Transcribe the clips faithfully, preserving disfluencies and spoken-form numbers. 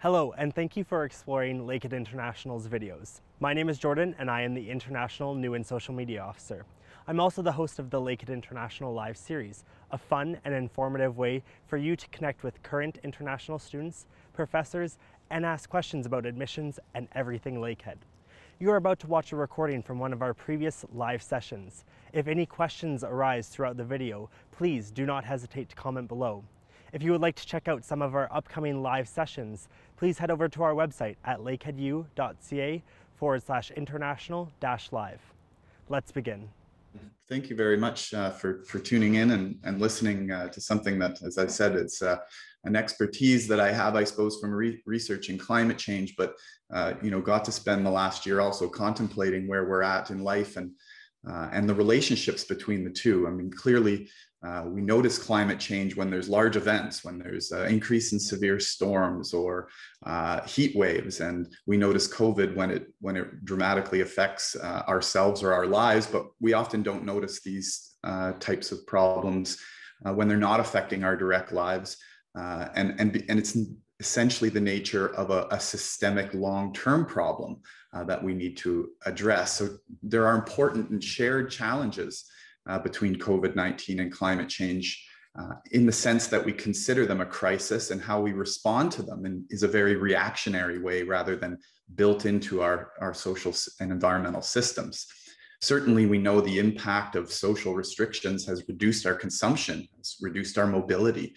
Hello, and thank you for exploring Lakehead International's videos. My name is Jordan, and I am the International New and Social Media Officer. I'm also the host of the Lakehead International Live series, a fun and informative way for you to connect with current international students, professors, and ask questions about admissions and everything Lakehead. You are about to watch a recording from one of our previous live sessions. If any questions arise throughout the video, please do not hesitate to comment below. If you would like to check out some of our upcoming live sessions, please head over to our website at lakeheadu.ca forward slash international dash live. Let's begin. Thank you very much uh, for, for tuning in and, and listening uh, to something that, as I've said, it's uh, an expertise that I have, I suppose, from re researching climate change, but, uh, you know, got to spend the last year also contemplating where we're at in life and, uh, and the relationships between the two. I mean, clearly, Uh, we notice climate change when there's large events, when there's an increase in severe storms or uh, heat waves, and we notice COVID when it when it dramatically affects uh, ourselves or our lives. But we often don't notice these uh, types of problems uh, when they're not affecting our direct lives, uh, and and and it's essentially the nature of a, a systemic long-term problem uh, that we need to address. So there are important and shared challenges Uh, between COVID nineteen and climate change, uh, in the sense that we consider them a crisis, and how we respond to them in, is a very reactionary way rather than built into our, our social and environmental systems. Certainly, we know the impact of social restrictions has reduced our consumption, it's reduced our mobility,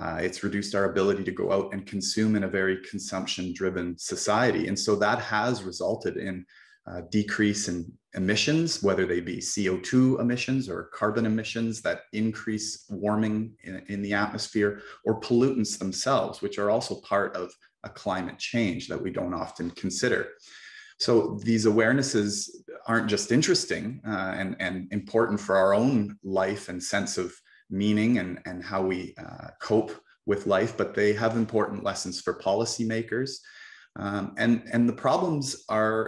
uh, it's reduced our ability to go out and consume in a very consumption-driven society. And so that has resulted in Uh, decrease in emissions, whether they be C O two emissions or carbon emissions that increase warming in, in the atmosphere, or pollutants themselves, which are also part of a climate change that we don't often consider. So these awarenesses aren't just interesting uh, and, and important for our own life and sense of meaning and, and how we uh, cope with life, but they have important lessons for policymakers. Um, and, and the problems are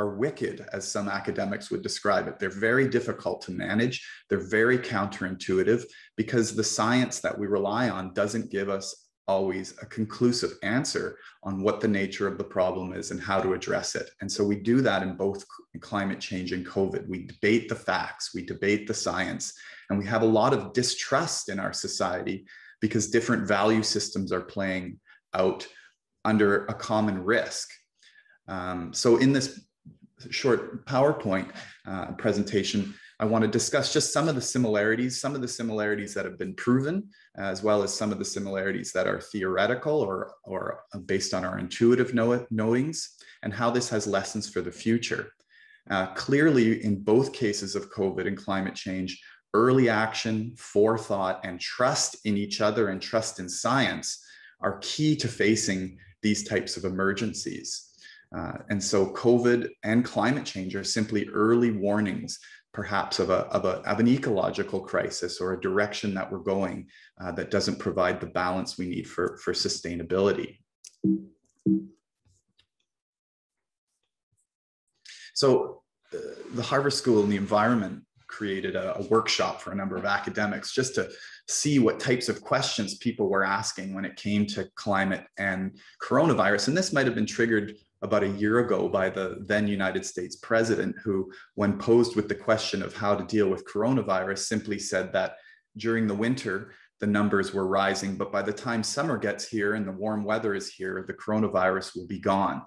are wicked, as some academics would describe it. They're very difficult to manage. They're very counterintuitive because the science that we rely on doesn't give us always a conclusive answer on what the nature of the problem is and how to address it. And so we do that in both climate change and COVID. We debate the facts, we debate the science, and we have a lot of distrust in our society because different value systems are playing out under a common risk. Um, so in this short PowerPoint uh, presentation, I want to discuss just some of the similarities, some of the similarities that have been proven, as well as some of the similarities that are theoretical or, or based on our intuitive know knowings, and how this has lessons for the future. Uh, clearly, in both cases of COVID and climate change, early action, forethought, and trust in each other and trust in science are key to facing these types of emergencies. Uh, and so COVID and climate change are simply early warnings, perhaps of, a, of, a, of an ecological crisis or a direction that we're going uh, that doesn't provide the balance we need for, for sustainability. So uh, the Harvard School and the Environment created a, a workshop for a number of academics just to see what types of questions people were asking when it came to climate and coronavirus. And this might have been triggered about a year ago by the then United States president, who, when posed with the question of how to deal with coronavirus, simply said that during the winter, the numbers were rising, but by the time summer gets here and the warm weather is here, the coronavirus will be gone.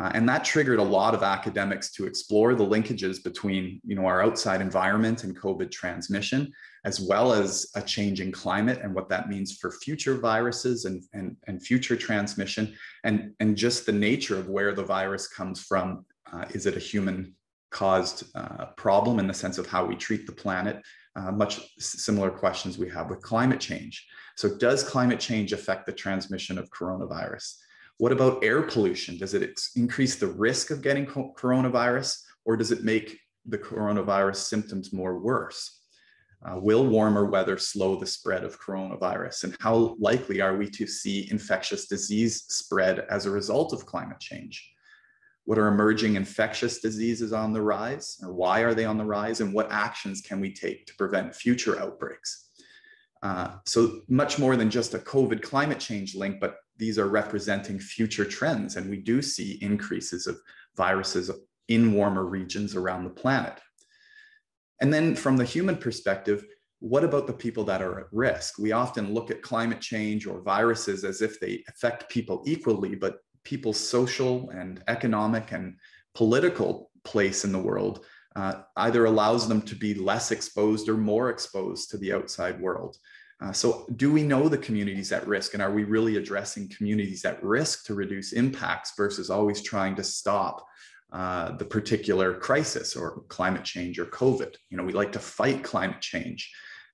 Uh, and that triggered a lot of academics to explore the linkages between, you know, our outside environment and COVID transmission, as well as a changing climate and what that means for future viruses and, and, and future transmission, and, and just the nature of where the virus comes from. Uh, is it a human-caused uh, problem in the sense of how we treat the planet? Uh, much similar questions we have with climate change. So does climate change affect the transmission of coronavirus? What about air pollution? Does it increase the risk of getting coronavirus, or does it make the coronavirus symptoms more worse? Uh, will warmer weather slow the spread of coronavirus? And how likely are we to see infectious disease spread as a result of climate change? What are emerging infectious diseases on the rise, or why are they on the rise? And what actions can we take to prevent future outbreaks? Uh, so much more than just a COVID climate change link, but these are representing future trends. And we do see increases of viruses in warmer regions around the planet. And then from the human perspective, what about the people that are at risk? We often look at climate change or viruses as if they affect people equally, but people's social and economic and political place in the world uh, either allows them to be less exposed or more exposed to the outside world. Uh, so do we know the communities at risk, and are we really addressing communities at risk to reduce impacts versus always trying to stop uh, the particular crisis or climate change or COVID? You know, we like to fight climate change.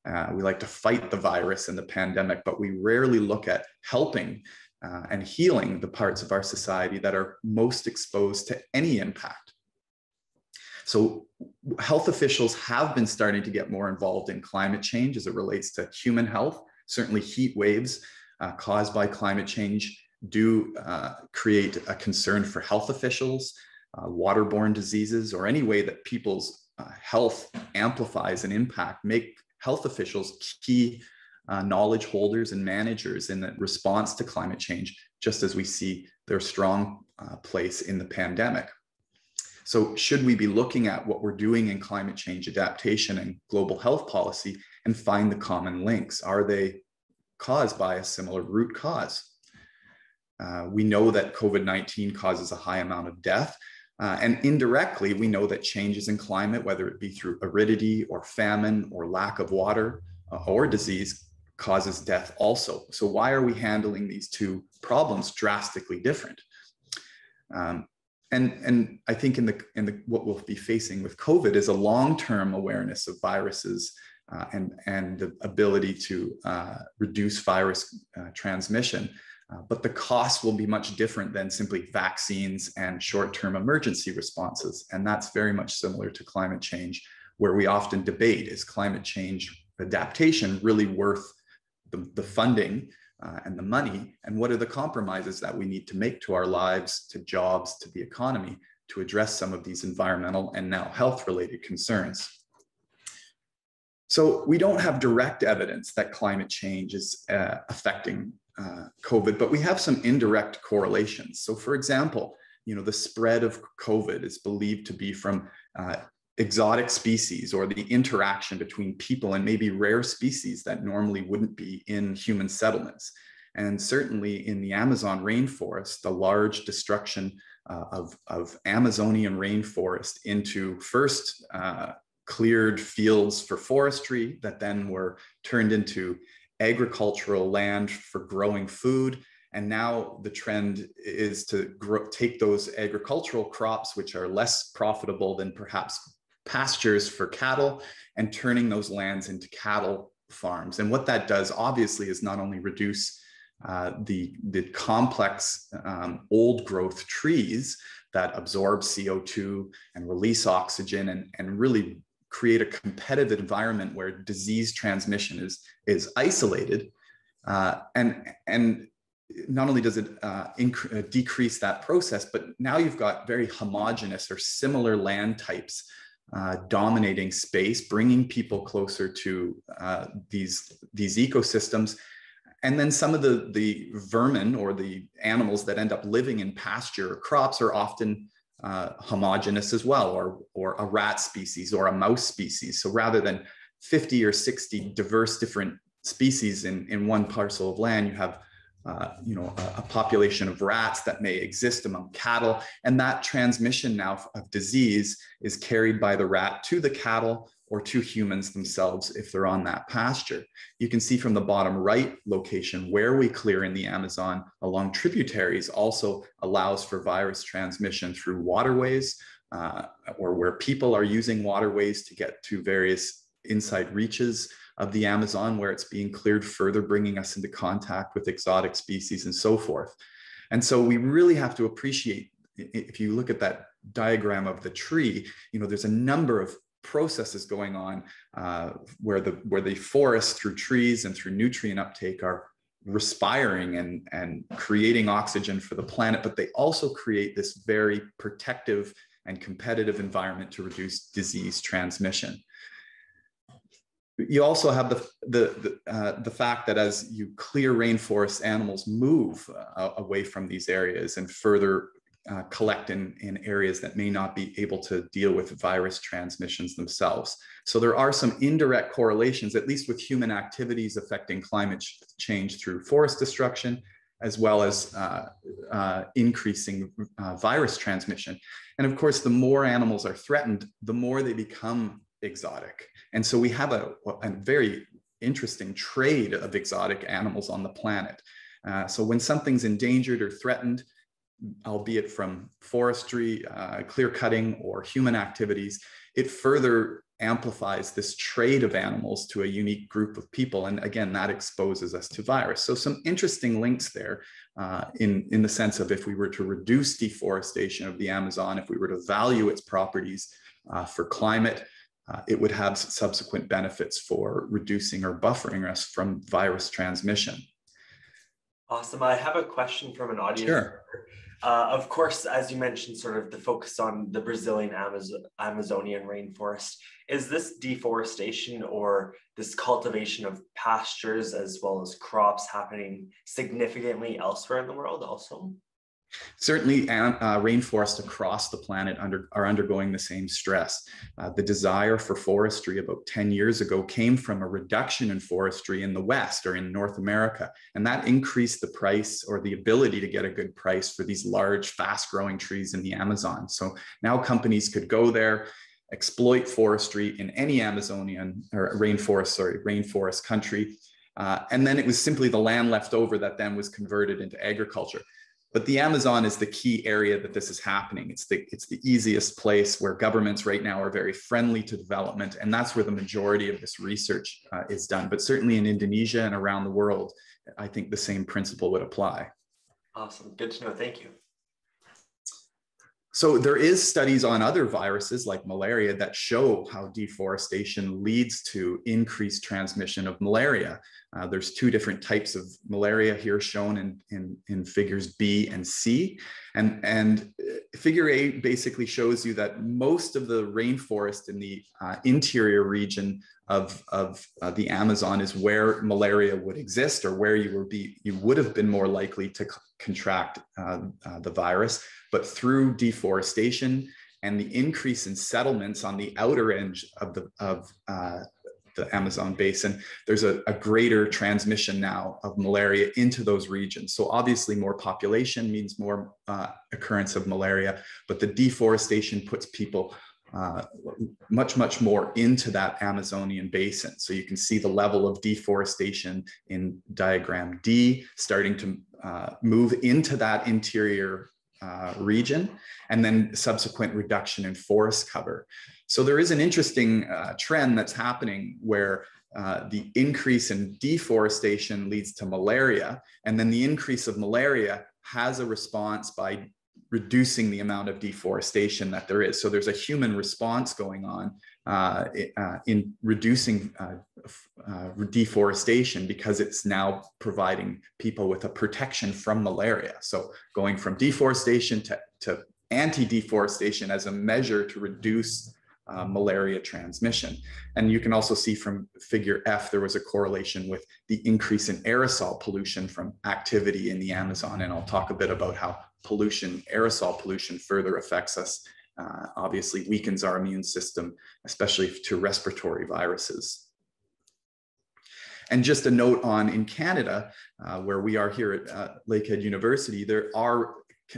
Uh, we like to fight the virus and the pandemic, but we rarely look at helping uh, and healing the parts of our society that are most exposed to any impact. So health officials have been starting to get more involved in climate change as it relates to human health. Certainly heat waves uh, caused by climate change do uh, create a concern for health officials. Uh, waterborne diseases or any way that people's uh, health amplifies an impact make health officials key uh, knowledge holders and managers in the response to climate change, just as we see their strong uh, place in the pandemic. So should we be looking at what we're doing in climate change adaptation and global health policy and find the common links? Are they caused by a similar root cause? Uh, we know that COVID nineteen causes a high amount of death, uh, and indirectly, we know that changes in climate, whether it be through aridity or famine or lack of water uh, or disease, causes death also. So why are we handling these two problems drastically different? Um, And, and I think in the, in the, what we'll be facing with COVID is a long-term awareness of viruses uh, and, and the ability to uh, reduce virus uh, transmission. Uh, but the cost will be much different than simply vaccines and short-term emergency responses. And that's very much similar to climate change, where we often debate, is climate change adaptation really worth the, the funding Uh, and the money, and what are the compromises that we need to make to our lives, to jobs, to the economy, to address some of these environmental and now health-related concerns. So we don't have direct evidence that climate change is uh, affecting uh, COVID, but we have some indirect correlations. So for example, you know, the spread of COVID is believed to be from uh, exotic species or the interaction between people and maybe rare species that normally wouldn't be in human settlements. And certainly in the Amazon rainforest, the large destruction uh, of, of Amazonian rainforest into first uh, cleared fields for forestry that then were turned into agricultural land for growing food. And now the trend is to grow, take those agricultural crops, which are less profitable than perhaps pastures for cattle, and turning those lands into cattle farms. And what that does obviously is not only reduce uh, the, the complex um, old growth trees that absorb C O two and release oxygen and, and really create a competitive environment where disease transmission is, is isolated. Uh, and, and not only does it uh, decrease that process, but now you've got very homogeneous or similar land types Uh, dominating space, bringing people closer to uh, these, these ecosystems. And then some of the, the vermin or the animals that end up living in pasture or crops are often uh, homogenous as well, or, or a rat species or a mouse species. So rather than fifty or sixty diverse different species in, in one parcel of land, you have Uh, you know, a, a population of rats that may exist among cattle. And that transmission now of disease is carried by the rat to the cattle or to humans themselves if they're on that pasture. You can see from the bottom right location where we clear in the Amazon along tributaries also allows for virus transmission through waterways uh, or where people are using waterways to get to various inside reaches of the Amazon where it's being cleared further, bringing us into contact with exotic species and so forth. And so we really have to appreciate, if you look at that diagram of the tree, you know, there's a number of processes going on uh, where, the, where the forest through trees and through nutrient uptake are respiring and, and creating oxygen for the planet, but they also create this very protective and competitive environment to reduce disease transmission. You also have the, the, the, uh, the fact that as you clear rainforests, animals move uh, away from these areas and further uh, collect in, in areas that may not be able to deal with virus transmissions themselves. So there are some indirect correlations, at least with human activities affecting climate change through forest destruction, as well as uh, uh, increasing uh, virus transmission. And of course, the more animals are threatened, the more they become exotic. And so we have a, a very interesting trade of exotic animals on the planet. Uh, so when something's endangered or threatened, albeit from forestry, uh, clear cutting, or human activities, it further amplifies this trade of animals to a unique group of people. And again, that exposes us to virus. So some interesting links there uh, in, in the sense of if we were to reduce deforestation of the Amazon, if we were to value its properties uh, for climate, Uh, it would have subsequent benefits for reducing or buffering us from virus transmission. Awesome. I have a question from an audience. Sure. Uh, of course, as you mentioned, sort of the focus on the Brazilian Amazon Amazonian rainforest. Is this deforestation or this cultivation of pastures as well as crops happening significantly elsewhere in the world also? Certainly, uh, rainforests across the planet under, are undergoing the same stress. Uh, the desire for forestry about ten years ago came from a reduction in forestry in the West or in North America, and that increased the price or the ability to get a good price for these large, fast-growing trees in the Amazon. So now companies could go there, exploit forestry in any Amazonian or rainforest, sorry, rainforest country, uh, and then it was simply the land left over that then was converted into agriculture. But the Amazon is the key area that this is happening. It's the, it's the easiest place where governments right now are very friendly to development. And that's where the majority of this research uh, is done. But certainly in Indonesia and around the world, I think the same principle would apply. Awesome. Good to know. Thank you. So there is studies on other viruses like malaria that show how deforestation leads to increased transmission of malaria. Uh, there's two different types of malaria here shown in, in, in figures B and C. And, and figure A basically shows you that most of the rainforest in the uh, interior region of, of uh, the Amazon is where malaria would exist, or where you, would be, you would have been more likely to contract uh, uh, the virus. But through deforestation and the increase in settlements on the outer edge of the, of, uh, the Amazon basin, there's a, a greater transmission now of malaria into those regions. So obviously more population means more uh, occurrence of malaria, but the deforestation puts people uh, much, much more into that Amazonian basin. So you can see the level of deforestation in diagram D starting to uh, move into that interior Uh, region, and then subsequent reduction in forest cover. So there is an interesting uh, trend that's happening where uh, the increase in deforestation leads to malaria, and then the increase of malaria has a response by reducing the amount of deforestation that there is. So there's a human response going on uh, uh, in reducing uh, uh, deforestation, because it's now providing people with a protection from malaria. So going from deforestation to, to anti-deforestation as a measure to reduce uh, malaria transmission. And you can also see from figure F, there was a correlation with the increase in aerosol pollution from activity in the Amazon. And I'll talk a bit about how pollution, aerosol pollution, further affects us, uh, obviously weakens our immune system, especially to respiratory viruses. And just a note on in Canada, uh, where we are here at uh, Lakehead University, there are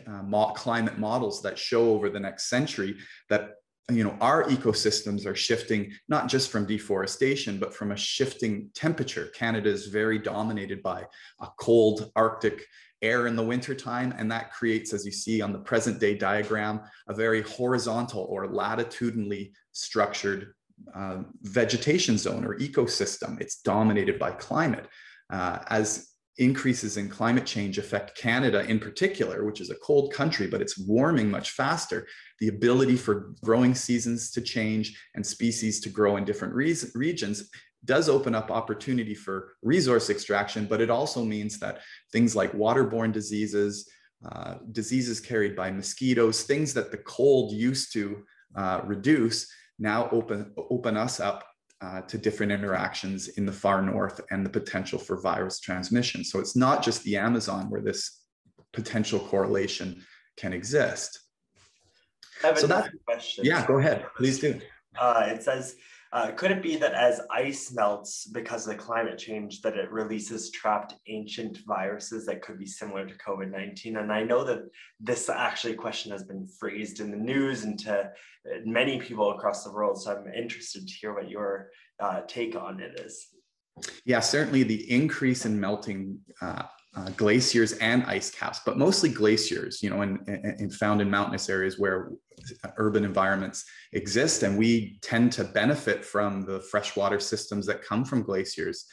uh, mo- climate models that show over the next century that you know, our ecosystems are shifting, not just from deforestation, but from a shifting temperature. Canada is very dominated by a cold Arctic air in the wintertime, and that creates, as you see on the present day diagram, a very horizontal or latitudinally structured uh, vegetation zone or ecosystem. It's dominated by climate. Uh, as increases in climate change affect Canada in particular, which is a cold country, but it's warming much faster, the ability for growing seasons to change and species to grow in different re regions does open up opportunity for resource extraction, but it also means that things like waterborne diseases, uh, diseases carried by mosquitoes, things that the cold used to uh, reduce, now open, open us up uh, to different interactions in the far north and the potential for virus transmission. So it's not just the Amazon where this potential correlation can exist. I have so another that, question. Yeah, go ahead, please do. Uh, it says, uh, could it be that as ice melts because of the climate change, that it releases trapped ancient viruses that could be similar to COVID nineteen? And I know that this actually question has been phrased in the news and to many people across the world. So I'm interested to hear what your uh, take on it is. Yeah, certainly the increase in melting uh, Uh, glaciers and ice caps, but mostly glaciers, you know, and, and, and found in mountainous areas where urban environments exist. And we tend to benefit from the freshwater systems that come from glaciers.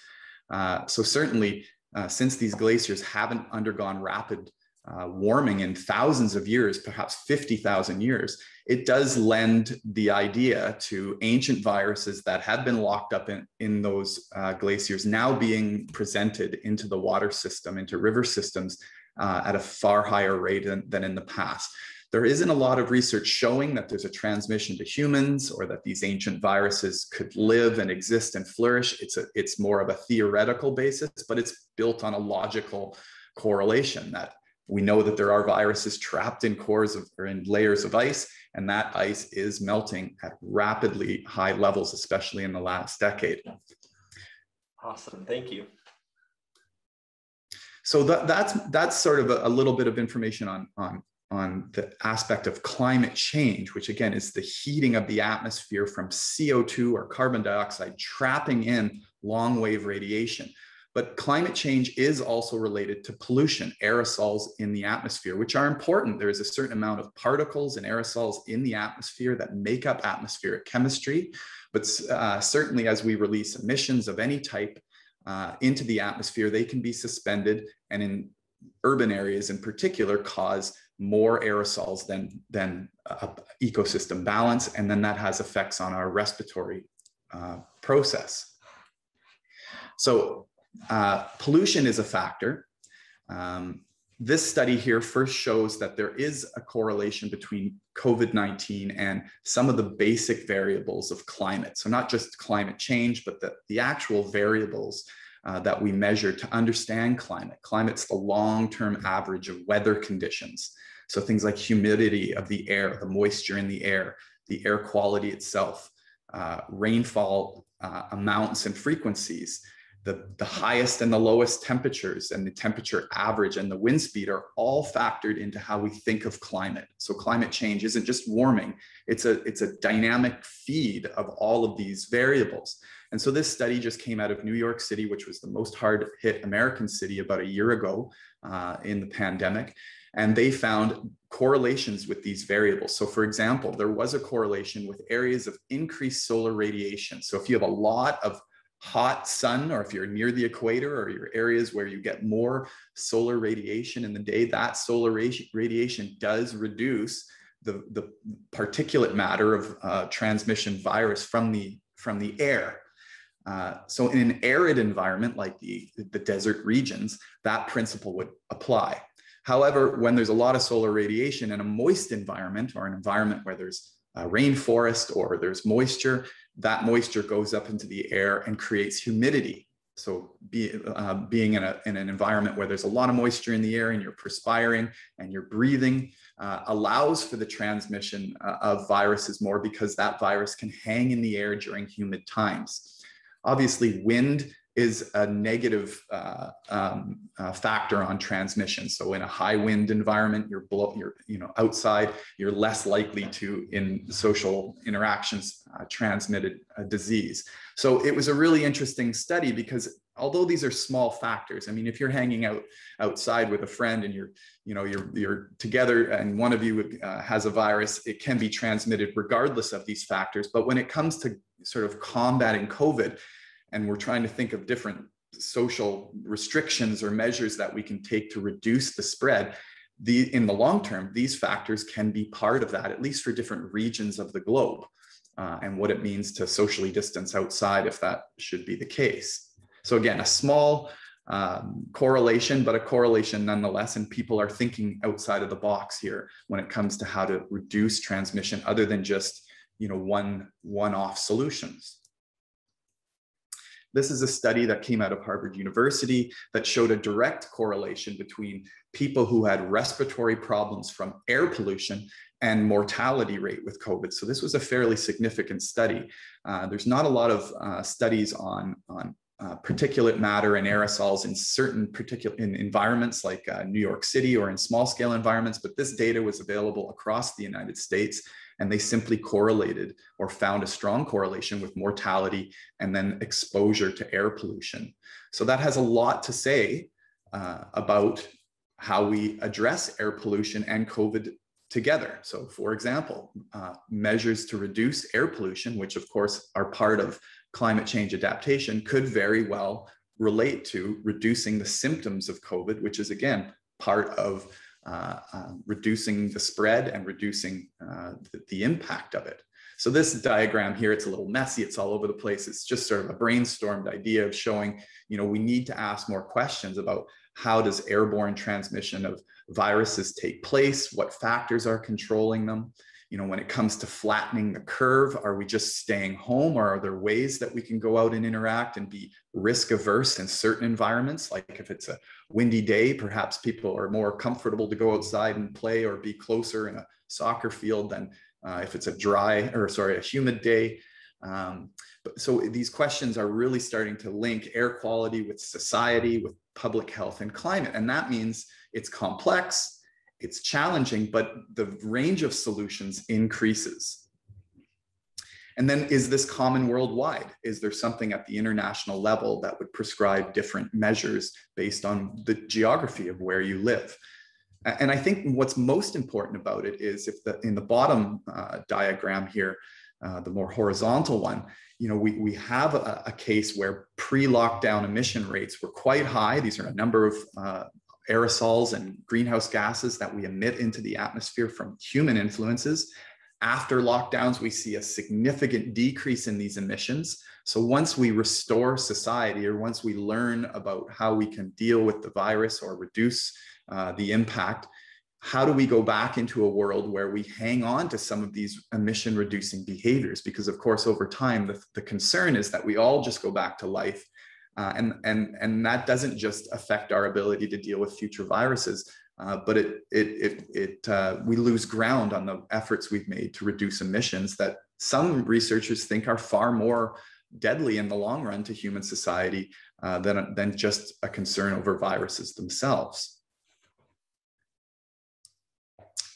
Uh, so certainly, uh, since these glaciers haven't undergone rapid uh, warming in thousands of years, perhaps fifty thousand years, it does lend the idea to ancient viruses that have been locked up in, in those uh, glaciers now being presented into the water system, into river systems uh, at a far higher rate than, than in the past. There isn't a lot of research showing that there's a transmission to humans or that these ancient viruses could live and exist and flourish. It's, a, it's more of a theoretical basis, but it's built on a logical correlation that we know that there are viruses trapped in cores of, or in layers of ice, and that ice is melting at rapidly high levels, especially in the last decade. Awesome, thank you. So that, that's, that's sort of a, a little bit of information on, on, on the aspect of climate change, which again is the heating of the atmosphere from C O two or carbon dioxide trapping in long wave radiation. But climate change is also related to pollution, aerosols in the atmosphere, which are important. There is a certain amount of particles and aerosols in the atmosphere that make up atmospheric chemistry. But uh, certainly as we release emissions of any type uh, into the atmosphere, they can be suspended and in urban areas in particular cause more aerosols than, than uh, ecosystem balance. And then that has effects on our respiratory uh, process. So, Uh, pollution is a factor. Um, this study here first shows that there is a correlation between COVID nineteen and some of the basic variables of climate. So not just climate change, but the, the actual variables uh, that we measure to understand climate. Climate's the long-term average of weather conditions. So things like humidity of the air, the moisture in the air, the air quality itself, uh, rainfall uh, amounts and frequencies, The, the highest and the lowest temperatures and the temperature average and the wind speed are all factored into how we think of climate. So climate change isn't just warming, it's a, it's a dynamic feed of all of these variables. And so this study just came out of New York City, which was the most hard hit American city about a year ago uh, in the pandemic. And they found correlations with these variables. So for example, there was a correlation with areas of increased solar radiation. So if you have a lot of hot sun, or if you're near the equator or your areas where you get more solar radiation in the day, that solar radiation does reduce the, the particulate matter of uh, transmission virus from the, from the air. Uh, so in an arid environment like the, the desert regions, that principle would apply. However, when there's a lot of solar radiation in a moist environment or an environment where there's a rainforest or there's moisture, that moisture goes up into the air and creates humidity. So be, uh, being in, a, in an environment where there's a lot of moisture in the air and you're perspiring and you're breathing uh, allows for the transmission uh, of viruses more because that virus can hang in the air during humid times. Obviously, wind is a negative uh, um, uh, factor on transmission. So in a high wind environment, you're, below, you're you know, outside, you're less likely to, in social interactions, uh, transmitted a disease. So it was a really interesting study because although these are small factors, I mean, if you're hanging out outside with a friend and you're, you know, you're, you're together and one of you uh, has a virus, it can be transmitted regardless of these factors. But when it comes to sort of combating COVID, and we're trying to think of different social restrictions or measures that we can take to reduce the spread, the, in the long term, these factors can be part of that, at least for different regions of the globe, uh, and what it means to socially distance outside if that should be the case. So again, a small um, correlation, but a correlation nonetheless, and people are thinking outside of the box here when it comes to how to reduce transmission other than just, you know, one, one-off solutions. This is a study that came out of Harvard University that showed a direct correlation between people who had respiratory problems from air pollution and mortality rate with COVID. So this was a fairly significant study. Uh, there's not a lot of uh, studies on, on uh, particulate matter and aerosols in certain particular in environments like uh, New York City or in small scale environments, but this data was available across the United States, and they simply correlated or found a strong correlation with mortality and then exposure to air pollution. So that has a lot to say uh, about how we address air pollution and COVID together. So for example, uh, measures to reduce air pollution, which of course are part of climate change adaptation, could very well relate to reducing the symptoms of COVID, which is again, part of uh, uh, reducing the spread and reducing uh, the, the impact of it. So this diagram here, it's a little messy, it's all over the place. It's just sort of a brainstormed idea of showing, you know, we need to ask more questions about how does airborne transmission of viruses take place? What factors are controlling them? You know, when it comes to flattening the curve, are we just staying home, or are there ways that we can go out and interact and be risk averse in certain environments? Like if it's a windy day, perhaps people are more comfortable to go outside and play or be closer in a soccer field than uh, if it's a dry or sorry, a humid day. Um, but so these questions are really starting to link air quality with society, with public health and climate. And that means it's complex, it's challenging, but the range of solutions increases. And then is this common worldwide? Is there something at the international level that would prescribe different measures based on the geography of where you live? And I think what's most important about it is if the, in the bottom uh, diagram here, Uh, the more horizontal one, you know, we, we have a, a case where pre-lockdown emission rates were quite high. These are a number of uh, aerosols and greenhouse gases that we emit into the atmosphere from human influences. After lockdowns, we see a significant decrease in these emissions. So once we restore society, or once we learn about how we can deal with the virus or reduce uh, the impact, how do we go back into a world where we hang on to some of these emission reducing behaviors? Because of course, over time, the, the concern is that we all just go back to life. Uh, and, and, and that doesn't just affect our ability to deal with future viruses, uh, but it, it, it, it, uh, we lose ground on the efforts we've made to reduce emissions that some researchers think are far more deadly in the long run to human society uh, than, than just a concern over viruses themselves.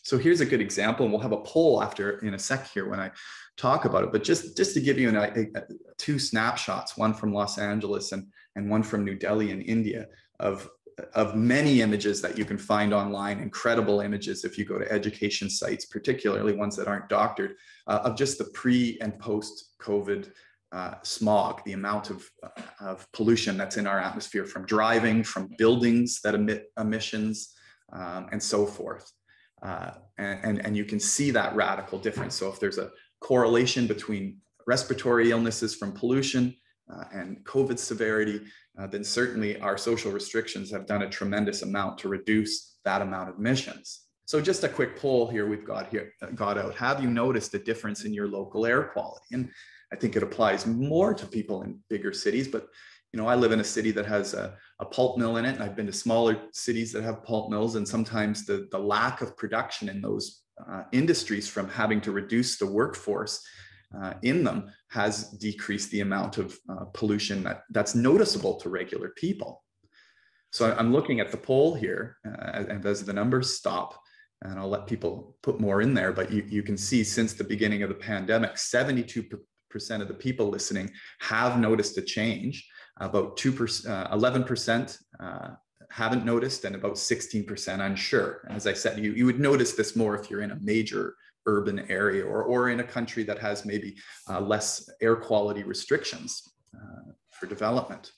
So here's a good example, and we'll have a poll after in a sec here when I talk about it. But just, just to give you an, a, two snapshots, one from Los Angeles and, and one from New Delhi in India, of, of many images that you can find online, incredible images if you go to education sites, particularly ones that aren't doctored, uh, of just the pre and post COVID uh, smog, the amount of, of pollution that's in our atmosphere from driving, from buildings that emit emissions, um, and so forth. Uh, and, and, and you can see that radical difference. So if there's a correlation between respiratory illnesses from pollution uh, and COVID severity, uh, then certainly our social restrictions have done a tremendous amount to reduce that amount of emissions. So just a quick poll here we've got here, got out. Have you noticed a difference in your local air quality? And I think it applies more to people in bigger cities, but you know, I live in a city that has a, a pulp mill in it, and I've been to smaller cities that have pulp mills, and sometimes the, the lack of production in those uh, industries from having to reduce the workforce uh, in them has decreased the amount of uh, pollution that, that's noticeable to regular people. So I'm looking at the poll here, uh, and as the numbers stop, and I'll let people put more in there, but you, you can see since the beginning of the pandemic, seventy-two percent of the people listening have noticed a change. About two percent, uh, eleven percent uh, haven't noticed, and about sixteen percent unsure. As I said, you, you would notice this more if you're in a major urban area or, or in a country that has maybe uh, less air quality restrictions uh, for development.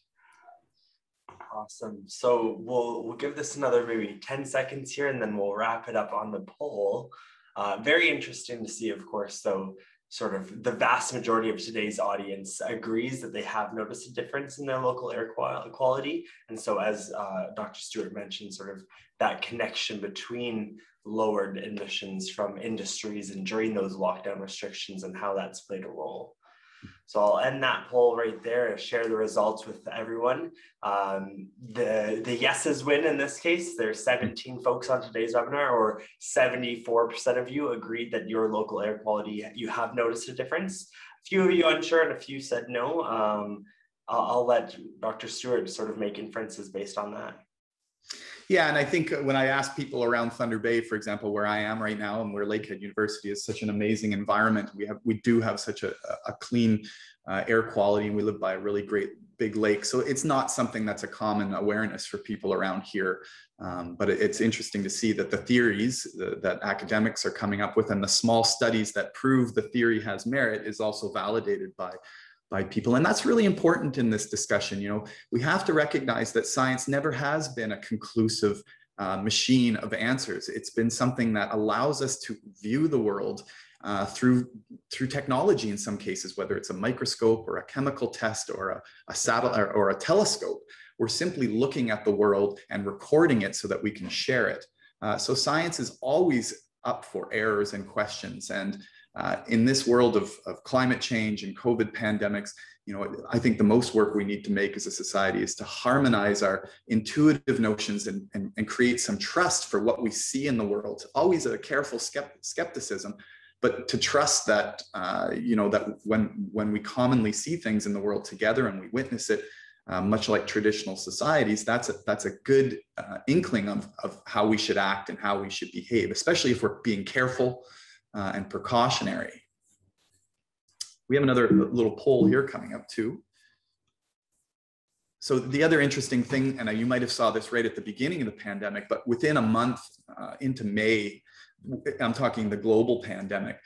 Awesome. So we'll, we'll give this another maybe ten seconds here, and then we'll wrap it up on the poll. Uh, very interesting to see, of course, so sort of the vast majority of today's audience agrees that they have noticed a difference in their local air quality. And so as uh, Doctor Stewart mentioned, sort of that connection between lowered emissions from industries and during those lockdown restrictions and how that's played a role. So I'll end that poll right there and share the results with everyone. Um, the, the yeses win in this case. There's seventeen folks on today's webinar, or seventy-four percent of you agreed that your local air quality, you have noticed a difference. A few of you unsure and a few said no. Um, I'll, I'll let Doctor Stewart sort of make inferences based on that. Yeah, and I think when I ask people around Thunder Bay, for example, where I am right now and where Lakehead University is such an amazing environment, we have we do have such a, a clean uh, air quality, and we live by a really great big lake. So it's not something that's a common awareness for people around here. Um, but it, it's interesting to see that the theories the, that academics are coming up with and the small studies that prove the theory has merit is also validated by by people. And that's really important in this discussion. You know, we have to recognize that science never has been a conclusive uh, machine of answers. It's been something that allows us to view the world uh, through, through technology in some cases, whether it's a microscope or a chemical test or a, a satellite or, or a telescope. We're simply looking at the world and recording it so that we can share it. Uh, so science is always up for errors and questions. And Uh, in this world of, of climate change and COVID pandemics, you know, I think the most work we need to make as a society is to harmonize our intuitive notions and, and, and create some trust for what we see in the world. Always a careful skepticism, but to trust that, uh, you know, that when, when we commonly see things in the world together and we witness it, uh, much like traditional societies, that's a, that's a good uh, inkling of, of how we should act and how we should behave, especially if we're being careful Uh, and precautionary. We have another little poll here coming up too. So the other interesting thing, and you might have saw this right at the beginning of the pandemic, but within a month uh, into May, I'm talking the global pandemic,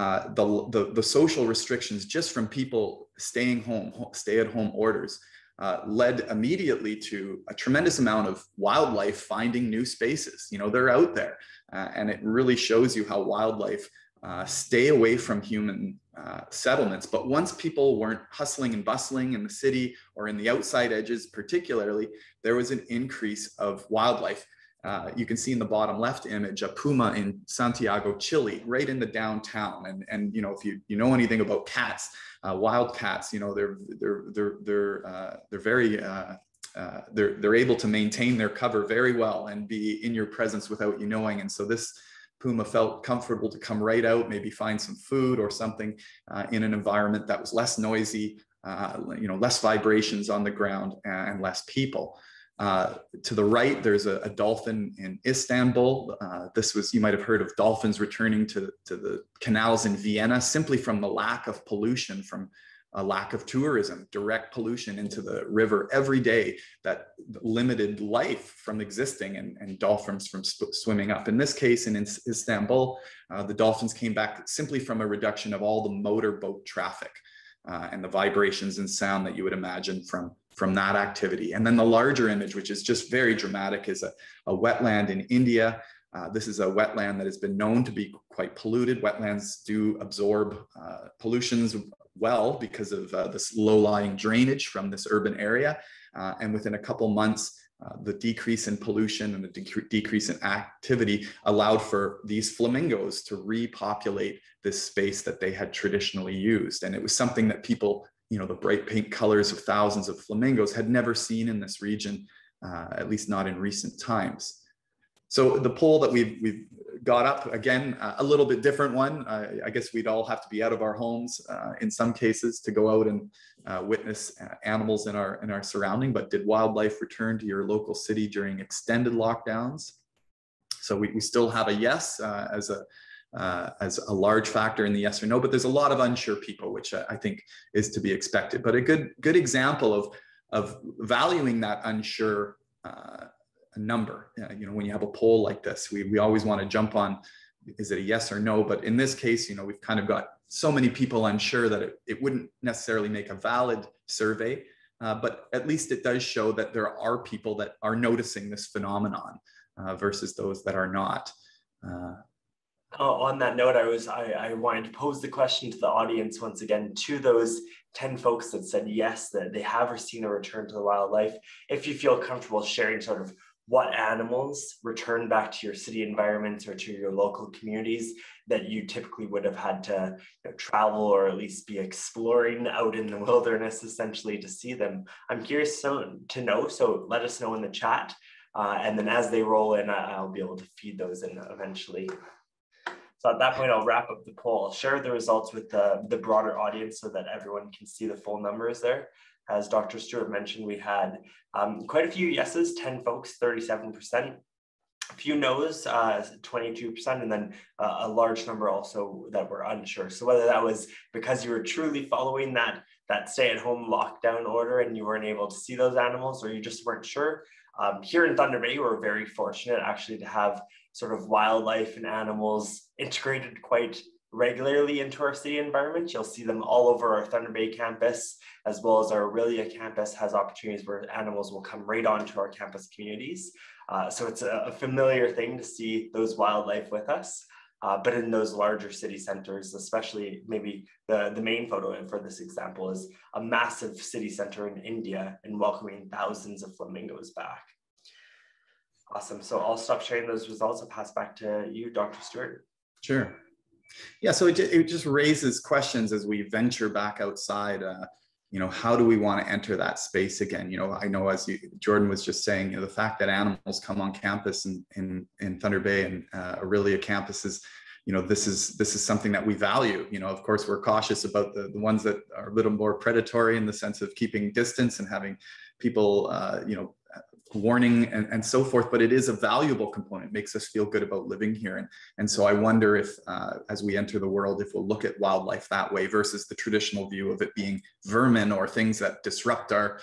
uh, the, the, the social restrictions just from people staying home, stay-at-home orders, Uh, led immediately to a tremendous amount of wildlife finding new spaces. You know, they're out there, uh, and it really shows you how wildlife uh, stay away from human uh, settlements. But once people weren't hustling and bustling in the city or in the outside edges particularly, there was an increase of wildlife. Uh, you can see in the bottom left image a puma in Santiago, Chile, right in the downtown. And, and you know, if you, you know anything about cats, uh, wild cats, you know, they're they're they're they're uh, they're very uh, uh, they're they're able to maintain their cover very well and be in your presence without you knowing. And so this puma felt comfortable to come right out, maybe find some food or something uh, in an environment that was less noisy, uh, you know, less vibrations on the ground and less people. Uh, to the right, there's a, a dolphin in Istanbul. Uh, this was, you might have heard of dolphins returning to, to the canals in Vienna simply from the lack of pollution, from a lack of tourism, direct pollution into the river every day that limited life from existing and, and dolphins from swimming up. In this case, in Istanbul, uh, the dolphins came back simply from a reduction of all the motorboat traffic uh, and the vibrations and sound that you would imagine from from that activity. And then the larger image, which is just very dramatic, is a, a wetland in India. Uh, this is a wetland that has been known to be quite polluted. Wetlands do absorb uh, pollutions well because of uh, this low-lying drainage from this urban area. Uh, and within a couple months, uh, the decrease in pollution and the dec decrease in activity allowed for these flamingos to repopulate this space that they had traditionally used. And it was something that people, you know, the bright pink colors of thousands of flamingos had never seen in this region, uh, at least not in recent times. So the poll that we've, we've got up, again, uh, a little bit different one. Uh, I guess we'd all have to be out of our homes uh, in some cases to go out and uh, witness uh, animals in our, in our surrounding, but did wildlife return to your local city during extended lockdowns? So we, we still have a yes uh, as a Uh, as a large factor in the yes or no, but there's a lot of unsure people, which I think is to be expected. But a good good example of of valuing that unsure uh, number. Uh, you know, when you have a poll like this, we we always want to jump on, is it a yes or no? But in this case, you know, we've kind of got so many people unsure that it, it wouldn't necessarily make a valid survey. Uh, but at least it does show that there are people that are noticing this phenomenon uh, versus those that are not. Uh, Oh, on that note, I was I, I wanted to pose the question to the audience once again, to those ten folks that said yes, that they have seen a return to the wildlife. If you feel comfortable sharing sort of what animals return back to your city environments or to your local communities that you typically would have had to, you know, travel or at least be exploring out in the wilderness essentially to see them. I'm curious to know, so let us know in the chat. Uh, and then as they roll in, I'll be able to feed those in eventually. So at that point, I'll wrap up the poll. I'll share the results with the, the broader audience so that everyone can see the full numbers there. As Doctor Stewart mentioned, we had um, quite a few yeses, ten folks, thirty-seven percent, a few no's, uh, twenty-two percent, and then uh, a large number also that were unsure. So whether that was because you were truly following that, that stay-at-home lockdown order and you weren't able to see those animals, or you just weren't sure. Um, here in Thunder Bay, we're very fortunate actually to have sort of wildlife and animals integrated quite regularly into our city environment. You'll see them all over our Thunder Bay campus, as well as our Orillia campus has opportunities where animals will come right onto our campus communities. Uh, so it's a, a familiar thing to see those wildlife with us, uh, but in those larger city centers, especially maybe the, the main photo for this example is a massive city center in India and welcoming thousands of flamingos back. Awesome, so I'll stop sharing those results. I'll pass back to you, Doctor Stewart. Sure. Yeah, so it, it just raises questions as we venture back outside. Uh, you know, how do we want to enter that space again? You know, I know as you, Jordan was just saying, you know, the fact that animals come on campus in in, in Thunder Bay and uh, Orillia campuses, you know, this is this is something that we value. You know, of course, we're cautious about the, the ones that are a little more predatory in the sense of keeping distance and having people, uh, you know, warning and, and so forth, but it is a valuable component. It makes us feel good about living here. And, and so I wonder if, uh, as we enter the world, if we'll look at wildlife that way versus the traditional view of it being vermin or things that disrupt our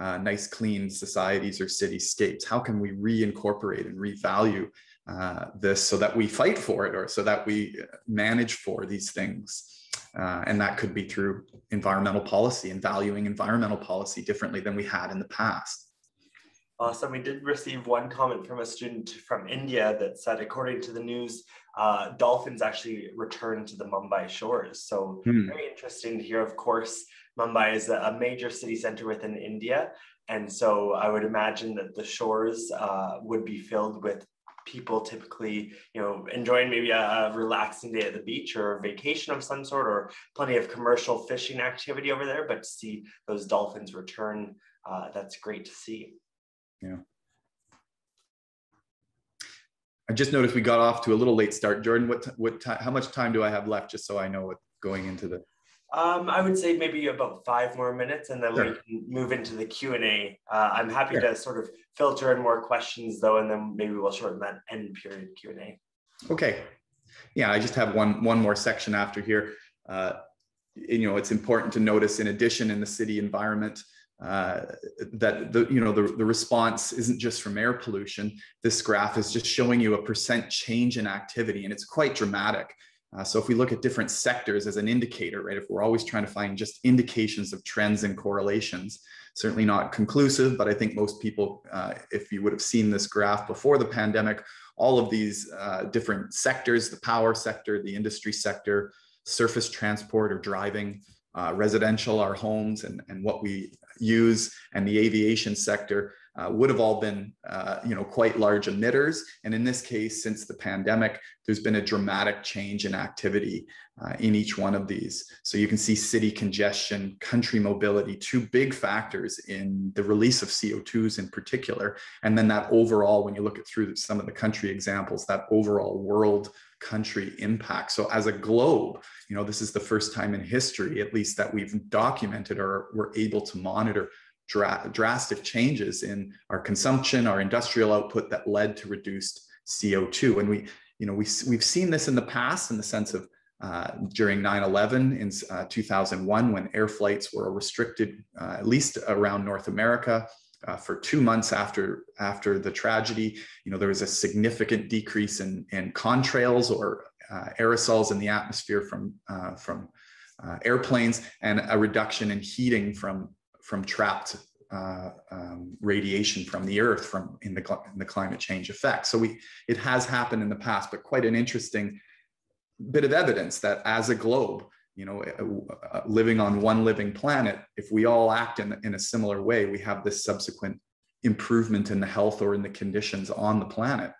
uh, nice, clean societies or cityscapes. How can we reincorporate and revalue uh, this so that we fight for it or so that we manage for these things? Uh, and that could be through environmental policy and valuing environmental policy differently than we had in the past. Awesome. We did receive one comment from a student from India that said, according to the news, uh, dolphins actually returned to the Mumbai shores. So hmm. very interesting to hear. Of course, Mumbai is a major city center within India. And so I would imagine that the shores uh, would be filled with people typically, you know, enjoying maybe a, a relaxing day at the beach or a vacation of some sort, or plenty of commercial fishing activity over there. But to see those dolphins return, uh, that's great to see. Yeah. I just noticed we got off to a little late start. Jordan, what what how much time do I have left, just so I know what going into the? Um, I would say maybe about five more minutes, and then sure. we can move into the Q and A. Uh, I'm happy sure. to sort of filter in more questions though, and then maybe we'll shorten that end period Q and A. Okay. Yeah, I just have one one more section after here. Uh, you know, it's important to notice, in addition, in the city environment, uh that the you know the, the response isn't just from air pollution. This graph is just showing you a percent change in activity, and it's quite dramatic. Uh, so if we look at different sectors as an indicator, right, if we're always trying to find just indications of trends and correlations, certainly not conclusive, but I think most people, uh, if you would have seen this graph before the pandemic, all of these uh, different sectors, the power sector, the industry sector, surface transport or driving, Uh, residential, our homes and, and what we use, and the aviation sector uh, would have all been, uh, you know, quite large emitters. And in this case, since the pandemic, there's been a dramatic change in activity uh, in each one of these. So you can see city congestion, country mobility, two big factors in the release of C O twos in particular. And then that overall, when you look at through some of the country examples, that overall world country impact. So as a globe, you know, this is the first time in history, at least, that we've documented or were able to monitor dra drastic changes in our consumption, our industrial output that led to reduced C O two. And we, you know, we, we've seen this in the past in the sense of uh, during nine eleven in uh, two thousand one, when air flights were restricted, uh, at least around North America. Uh, for two months after after the tragedy, you know, there was a significant decrease in, in contrails or uh, aerosols in the atmosphere from uh, from uh, airplanes, and a reduction in heating from from trapped uh, um, radiation from the earth from in the in the climate change effect. So we it has happened in the past, but quite an interesting bit of evidence that as a globe, you know, living on one living planet, if we all act in, in a similar way, we have this subsequent improvement in the health or in the conditions on the planet.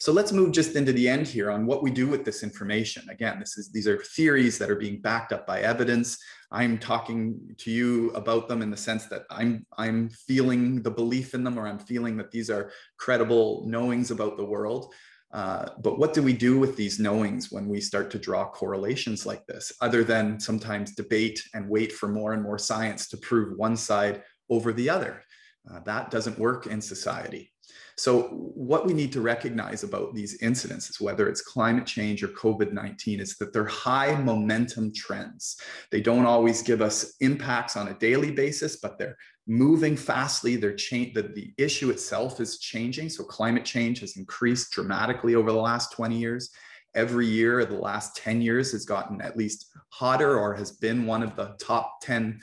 So let's move just into the end here on what we do with this information. Again, this is, these are theories that are being backed up by evidence. I'm talking to you about them in the sense that I'm, I'm feeling the belief in them, or I'm feeling that these are credible knowings about the world. Uh, but what do we do with these knowings when we start to draw correlations like this, other than sometimes debate and wait for more and more science to prove one side over the other? Uh, that doesn't work in society. So what we need to recognize about these incidences, whether it's climate change or COVID nineteen, is that they're high momentum trends. They don't always give us impacts on a daily basis, but they're moving fastly. They're change, the, the issue itself is changing. So climate change has increased dramatically over the last twenty years. Every year of the last ten years has gotten at least hotter, or has been one of the top ten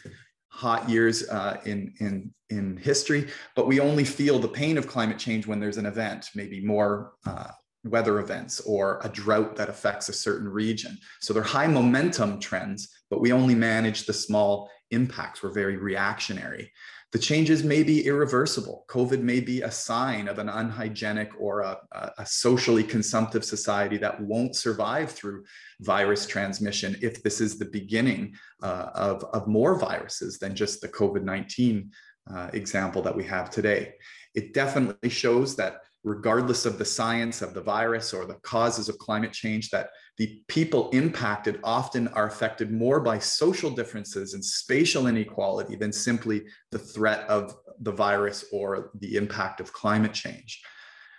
hot years uh, in, in, in history, but we only feel the pain of climate change when there's an event, maybe more uh, weather events or a drought that affects a certain region. So they're high momentum trends, but we only manage the small impacts. We're very reactionary. The changes may be irreversible. COVID may be a sign of an unhygienic or a, a socially consumptive society that won't survive through virus transmission if this is the beginning uh, of, of more viruses than just the COVID nineteen uh, example that we have today. It definitely shows that regardless of the science of the virus or the causes of climate change, that the people impacted often are affected more by social differences and spatial inequality than simply the threat of the virus or the impact of climate change.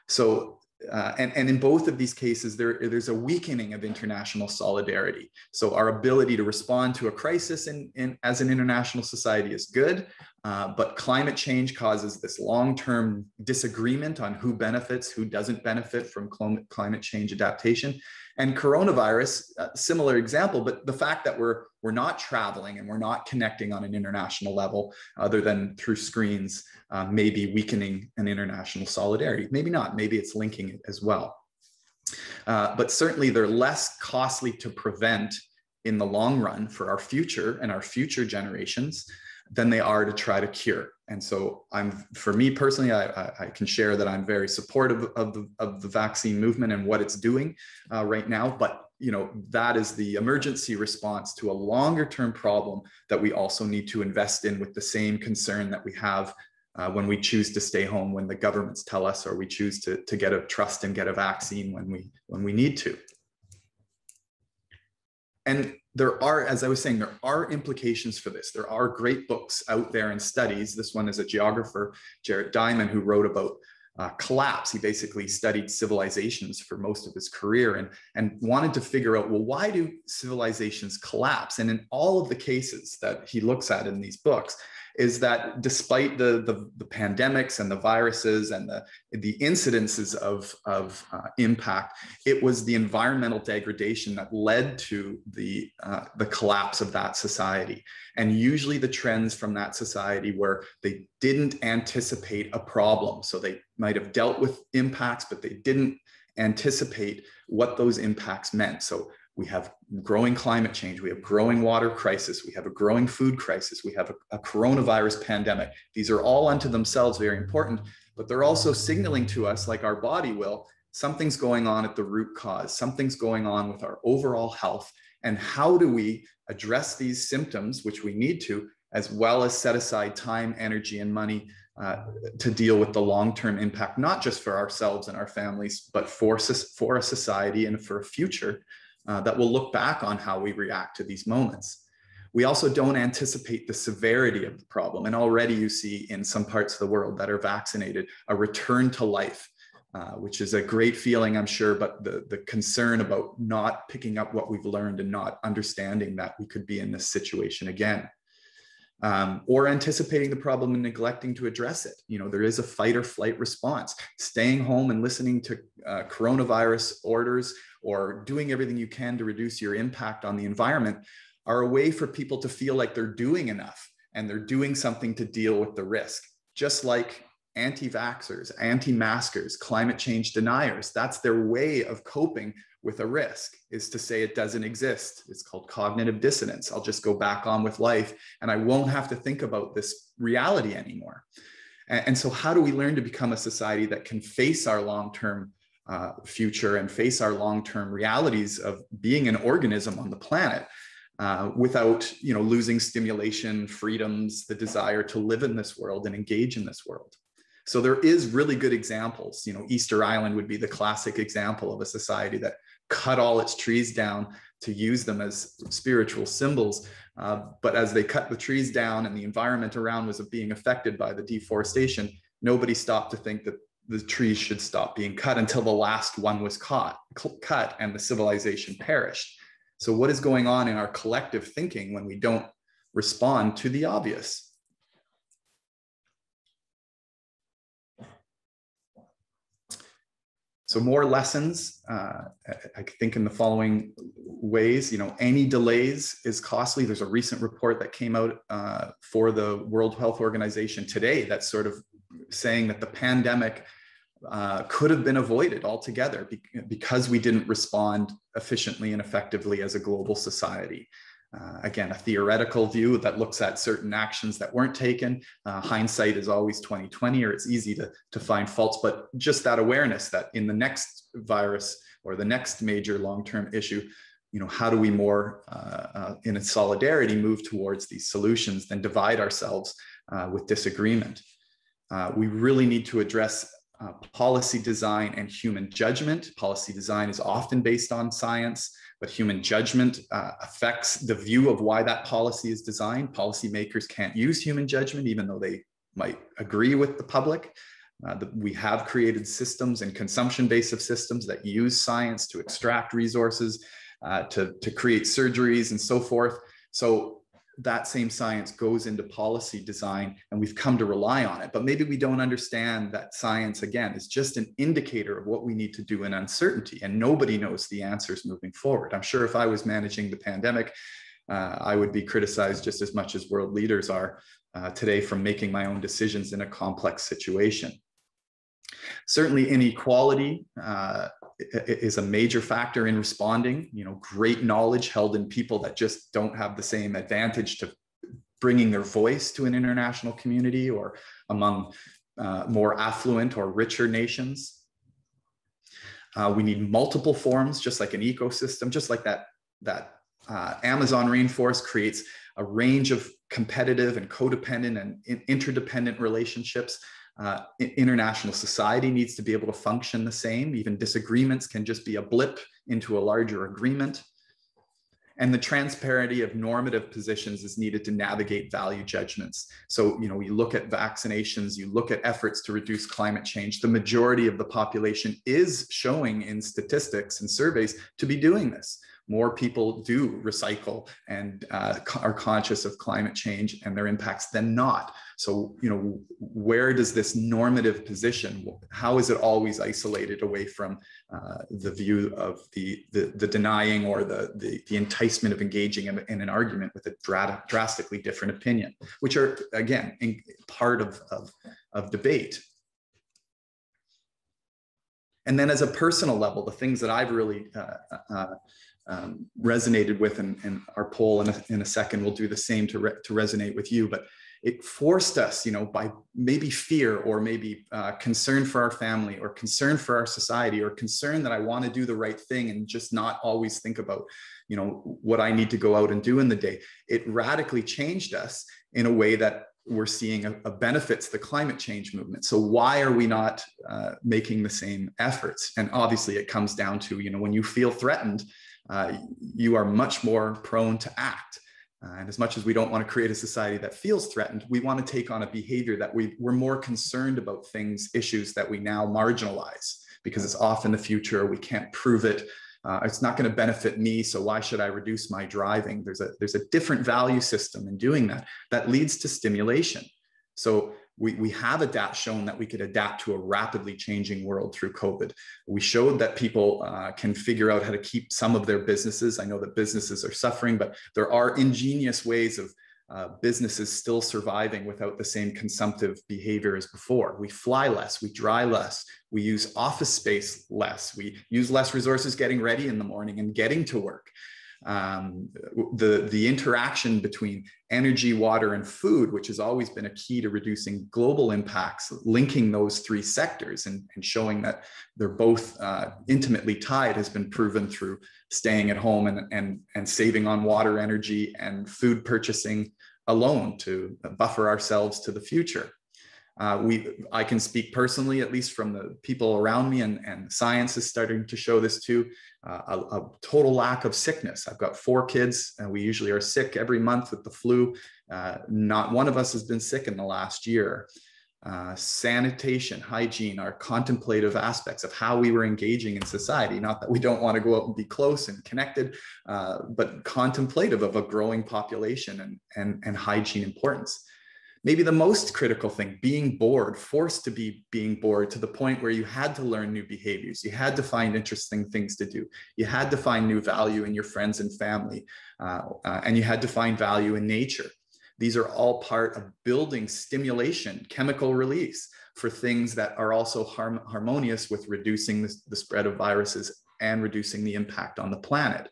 So, uh, and, and in both of these cases, there, there's a weakening of international solidarity. So our ability to respond to a crisis in, in, as an international society is good, uh, but climate change causes this long-term disagreement on who benefits, who doesn't benefit from climate change adaptation. And coronavirus, uh, similar example, but the fact that we're, we're not traveling and we're not connecting on an international level other than through screens uh, may be weakening an international solidarity. Maybe not, maybe it's linking it as well. Uh, but certainly they're less costly to prevent in the long run for our future and our future generations than they are to try to cure. And so I'm, for me personally, I, I, I can share that I'm very supportive of the, of the vaccine movement and what it's doing uh, right now. But you know, that is the emergency response to a longer term problem that we also need to invest in with the same concern that we have uh, when we choose to stay home, when the governments tell us, or we choose to, to get a trust and get a vaccine when we, when we need to. And there are, as I was saying, there are implications for this. There are great books out there and studies. This one is a geographer, Jared Diamond, who wrote about uh, collapse. He basically studied civilizations for most of his career and, and wanted to figure out, well, why do civilizations collapse? And in all of the cases that he looks at in these books is that despite the, the, the pandemics and the viruses and the, the incidences of, of uh, impact, it was the environmental degradation that led to the, uh, the collapse of that society. And usually the trends from that society where they didn't anticipate a problem. So they might have dealt with impacts, but they didn't anticipate what those impacts meant. So we have growing climate change, we have growing water crisis, we have a growing food crisis, we have a, a coronavirus pandemic. These are all unto themselves very important, but they're also signaling to us, like our body will, something's going on at the root cause, something's going on with our overall health, and how do we address these symptoms, which we need to, as well as set aside time, energy, and money uh, to deal with the long-term impact, not just for ourselves and our families, but for, for a society and for a future Uh, that will look back on how we react to these moments. We also don't anticipate the severity of the problem. And already you see in some parts of the world that are vaccinated, a return to life, uh, which is a great feeling, I'm sure, but the, the concern about not picking up what we've learned and not understanding that we could be in this situation again. Um, or anticipating the problem and neglecting to address it. You know, there is a fight or flight response. Staying home and listening to uh, coronavirus orders or doing everything you can to reduce your impact on the environment are a way for people to feel like they're doing enough and they're doing something to deal with the risk. Just like anti-vaxxers, anti-maskers, climate change deniers, that's their way of coping with a risk is to say it doesn't exist. It's called cognitive dissonance. I'll just go back on with life and I won't have to think about this reality anymore. And so how do we learn to become a society that can face our long-term uh, future and face our long-term realities of being an organism on the planet uh, without you know, losing stimulation, freedoms, the desire to live in this world and engage in this world? So there is really good examples. You know, Easter Island would be the classic example of a society that cut all its trees down to use them as spiritual symbols. Uh, but as they cut the trees down and the environment around was being affected by the deforestation, nobody stopped to think that the trees should stop being cut until the last one was caught, cut and the civilization perished. So what is going on in our collective thinking when we don't respond to the obvious? So more lessons, uh, I think, in the following ways. You know, any delays is costly. There's a recent report that came out uh, for the World Health Organization today that's sort of saying that the pandemic uh, could have been avoided altogether be because we didn't respond efficiently and effectively as a global society. Uh, again, a theoretical view that looks at certain actions that weren't taken. Uh, hindsight is always twenty twenty, or it's easy to, to find faults, but just that awareness that in the next virus or the next major long-term issue, you know, how do we more uh, uh, in a solidarity move towards these solutions than divide ourselves uh, with disagreement? Uh, we really need to address uh, policy design and human judgment. Policy design is often based on science, but human judgment uh, affects the view of why that policy is designed. Policymakers can't use human judgment, even though they might agree with the public. Uh, the, we have created systems and consumption-based systems that use science to extract resources, uh, to, to create surgeries and so forth. So that same science goes into policy design and we've come to rely on it, but maybe we don't understand that science, again, is just an indicator of what we need to do in uncertainty, and nobody knows the answers moving forward. I'm sure if I was managing the pandemic, uh, I would be criticized just as much as world leaders are uh, today from making my own decisions in a complex situation. Certainly inequality uh, is a major factor in responding. You know, great knowledge held in people that just don't have the same advantage to bringing their voice to an international community or among uh, more affluent or richer nations. Uh, we need multiple forms, just like an ecosystem, just like that, that uh, Amazon rainforest creates a range of competitive and codependent and in interdependent relationships. Uh, international society needs to be able to function the same. Even disagreements can just be a blip into a larger agreement. And the transparency of normative positions is needed to navigate value judgments. So, you know, you look at vaccinations, you look at efforts to reduce climate change. The majority of the population is showing in statistics and surveys to be doing this. More people do recycle and uh, are conscious of climate change and their impacts than not. So, you know, where does this normative position, how is it always isolated away from uh, the view of the, the, the denying or the, the, the enticement of engaging in, in an argument with a dra drastically different opinion, which are, again, in part of, of, of debate. And then as a personal level, the things that I've really uh, uh, Um, resonated with, and, and our poll in a, in a second will do the same to, re to resonate with you, but it forced us, you know, by maybe fear or maybe uh, concern for our family or concern for our society or concern that I want to do the right thing and just not always think about, you know, what I need to go out and do in the day. It radically changed us in a way that we're seeing a, a benefits the climate change movement. So why are we not uh, making the same efforts? And obviously it comes down to, you know, when you feel threatened, Uh, you are much more prone to act. Uh, and as much as we don't want to create a society that feels threatened, we want to take on a behavior that we, we're more concerned about things, issues that we now marginalize because it's off in the future. We can't prove it. Uh, it's not going to benefit me. So why should I reduce my driving? There's a, there's a different value system in doing that that leads to stimulation. So We, we have adapt, shown that we could adapt to a rapidly changing world through COVID. We showed that people uh, can figure out how to keep some of their businesses. I know that businesses are suffering, but there are ingenious ways of, uh, businesses still surviving without the same consumptive behavior as before. We fly less, we dry less, we use office space less, we use less resources getting ready in the morning and getting to work. Um, the, the interaction between energy, water, and food, which has always been a key to reducing global impacts, linking those three sectors and, and showing that they're both uh, intimately tied, has been proven through staying at home and, and, and saving on water, energy, and food purchasing alone to buffer ourselves to the future. Uh, we, I can speak personally, at least from the people around me, and, and science is starting to show this too, uh, a, a total lack of sickness. I've got four kids, and we usually are sick every month with the flu. Uh, not one of us has been sick in the last year. Uh, sanitation, hygiene, our contemplative aspects of how we were engaging in society. Not that we don't want to go out and be close and connected, uh, but contemplative of a growing population and, and, and hygiene importance. Maybe the most critical thing, being bored, forced to be being bored to the point where you had to learn new behaviors. You had to find interesting things to do. You had to find new value in your friends and family, uh, uh, and you had to find value in nature. These are all part of building stimulation, chemical release for things that are also harm harmonious with reducing the, the spread of viruses and reducing the impact on the planet.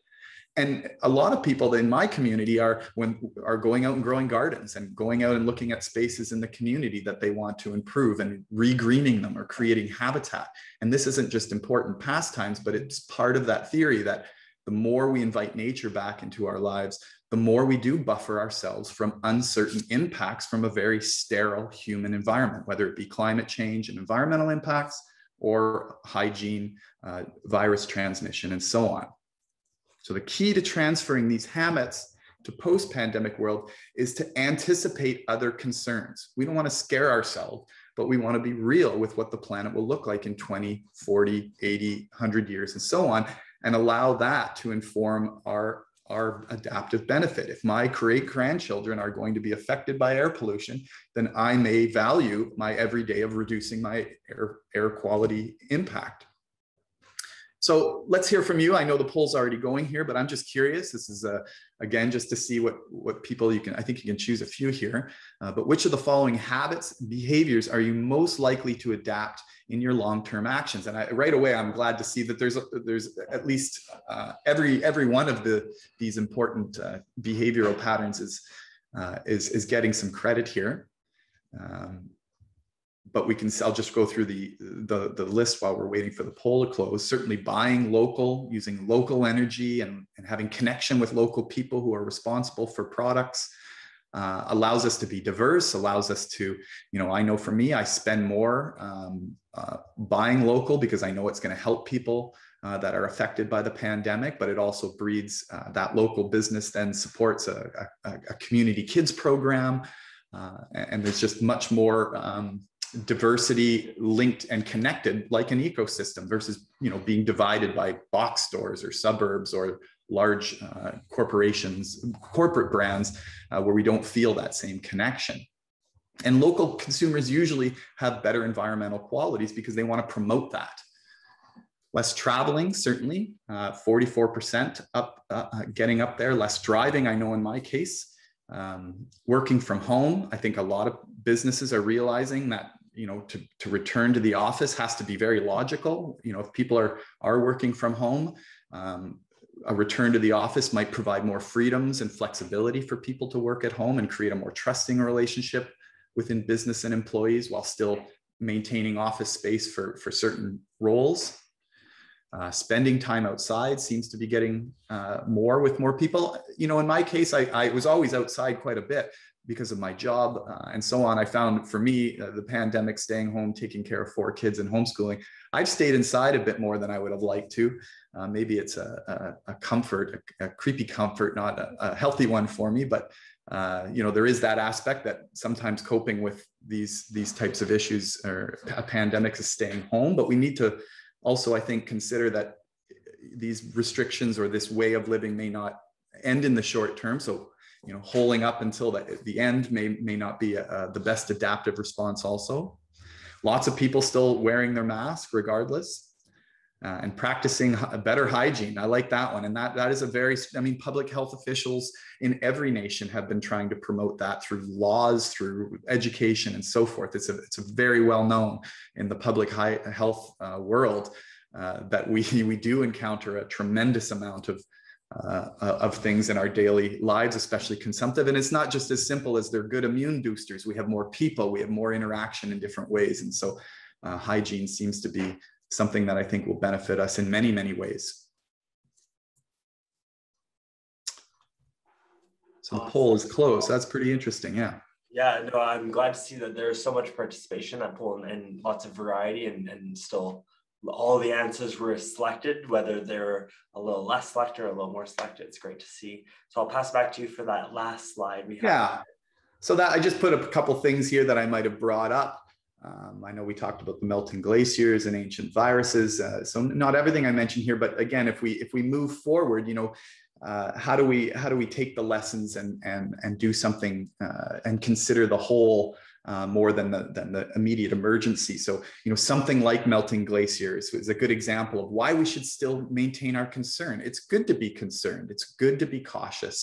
And a lot of people in my community are when are going out and growing gardens and going out and looking at spaces in the community that they want to improve and regreening them or creating habitat. And this isn't just important pastimes, but it's part of that theory that the more we invite nature back into our lives, the more we do buffer ourselves from uncertain impacts from a very sterile human environment, whether it be climate change and environmental impacts or hygiene, uh, virus transmission, and so on. So the key to transferring these habits to post-pandemic world is to anticipate other concerns. We don't want to scare ourselves, but we want to be real with what the planet will look like in twenty, forty, eighty, one hundred years and so on, and allow that to inform our, our adaptive benefit. If my great-grandchildren are going to be affected by air pollution, then I may value my everyday of reducing my air, air quality impact. So let's hear from you. I know the poll's already going here, but I'm just curious. This is, uh, again, just to see what, what people you can, I think you can choose a few here, uh, but which of the following habits, behaviors are you most likely to adapt in your long-term actions? And I, right away, I'm glad to see that there's, there's at least uh, every, every one of the, these important uh, behavioral patterns is, uh, is, is getting some credit here. Um, But we can, I'll just go through the, the, the list while we're waiting for the poll to close. Certainly buying local, using local energy and, and having connection with local people who are responsible for products uh, allows us to be diverse, allows us to, you know, I know for me, I spend more um, uh, buying local because I know it's going to help people uh, that are affected by the pandemic, but it also breeds uh, that local business then supports a, a, a community kids program. Uh, and there's just much more um, diversity linked and connected like an ecosystem versus, you know, being divided by box stores or suburbs or large uh, corporations, corporate brands uh, where we don't feel that same connection. And local consumers usually have better environmental qualities because they want to promote that. Less traveling, certainly, uh, forty-four percent up, uh, getting up there. Less driving, I know in my case. Um, working from home, I think a lot of businesses are realizing that, you know, to, to return to the office has to be very logical. You know, if people are, are working from home, um, a return to the office might provide more freedoms and flexibility for people to work at home and create a more trusting relationship within business and employees while still maintaining office space for, for certain roles. Uh, spending time outside seems to be getting uh, more with more people. You know, in my case, I, I was always outside quite a bit because of my job uh, and so on. I found for me, uh, the pandemic, staying home, taking care of four kids and homeschooling, I've stayed inside a bit more than I would have liked to. Uh, maybe it's a, a, a comfort, a, a creepy comfort, not a, a healthy one for me, but Uh, you know, there is that aspect that sometimes coping with these, these types of issues or pandemics is staying home, but we need to also, I think, consider that these restrictions or this way of living may not end in the short term. So, you know, holding up until the, the end may, may not be uh, the best adaptive response also. Lots of people still wearing their mask regardless. uh, and practicing better hygiene. I like that one. And that, that is a very, I mean, public health officials in every nation have been trying to promote that through laws, through education and so forth. It's a, it's a very well known in the public high health uh, world uh, that we, we do encounter a tremendous amount of Uh, of things in our daily lives, especially consumptive. And it's not just as simple as they're good immune boosters. We have more people, we have more interaction in different ways. And so uh, hygiene seems to be something that I think will benefit us in many, many ways. So the poll is closed. That's pretty interesting. Yeah. Yeah, no, I'm glad to see that there's so much participation at poll and, and lots of variety and, and still all the answers were selected, whether they're a little less selected or a little more selected. It's great to see. So I'll pass back to you for that last slide. We have. Yeah. So that I just put a couple things here that I might have brought up. Um, I know we talked about the melting glaciers and ancient viruses. Uh, so not everything I mentioned here, but again, if we if we move forward, you know, uh, how do we how do we take the lessons and and and do something uh, and consider the whole. Uh, more than the, than the immediate emergency. So, you know, something like melting glaciers is a good example of why we should still maintain our concern. It's good to be concerned. It's good to be cautious,